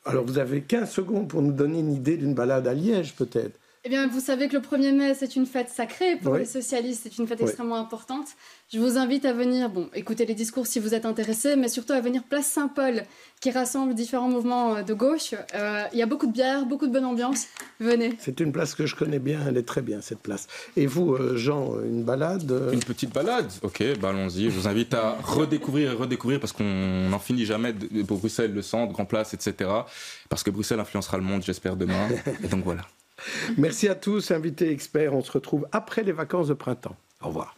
Alors, vous avez 15 secondes pour nous donner une idée d'une balade à Liège, peut-être. Eh bien, vous savez que le 1er mai, c'est une fête sacrée. Pour les socialistes, c'est une fête extrêmement importante. Je vous invite à venir, écouter les discours si vous êtes intéressés, mais surtout à venir place Saint-Paul, qui rassemble différents mouvements de gauche. Il y a beaucoup de bière, beaucoup de bonne ambiance. Venez. C'est une place que je connais bien. Elle est très bien, cette place. Et vous, Jean, une balade Une petite balade. Ok, allons-y. Je vous invite à redécouvrir, parce qu'on n'en finit jamais pour Bruxelles, le centre, Grand Place, etc. Parce que Bruxelles influencera le monde, j'espère, demain. Et donc, voilà. Merci à tous, invités experts. On se retrouve après les vacances de printemps. Au revoir.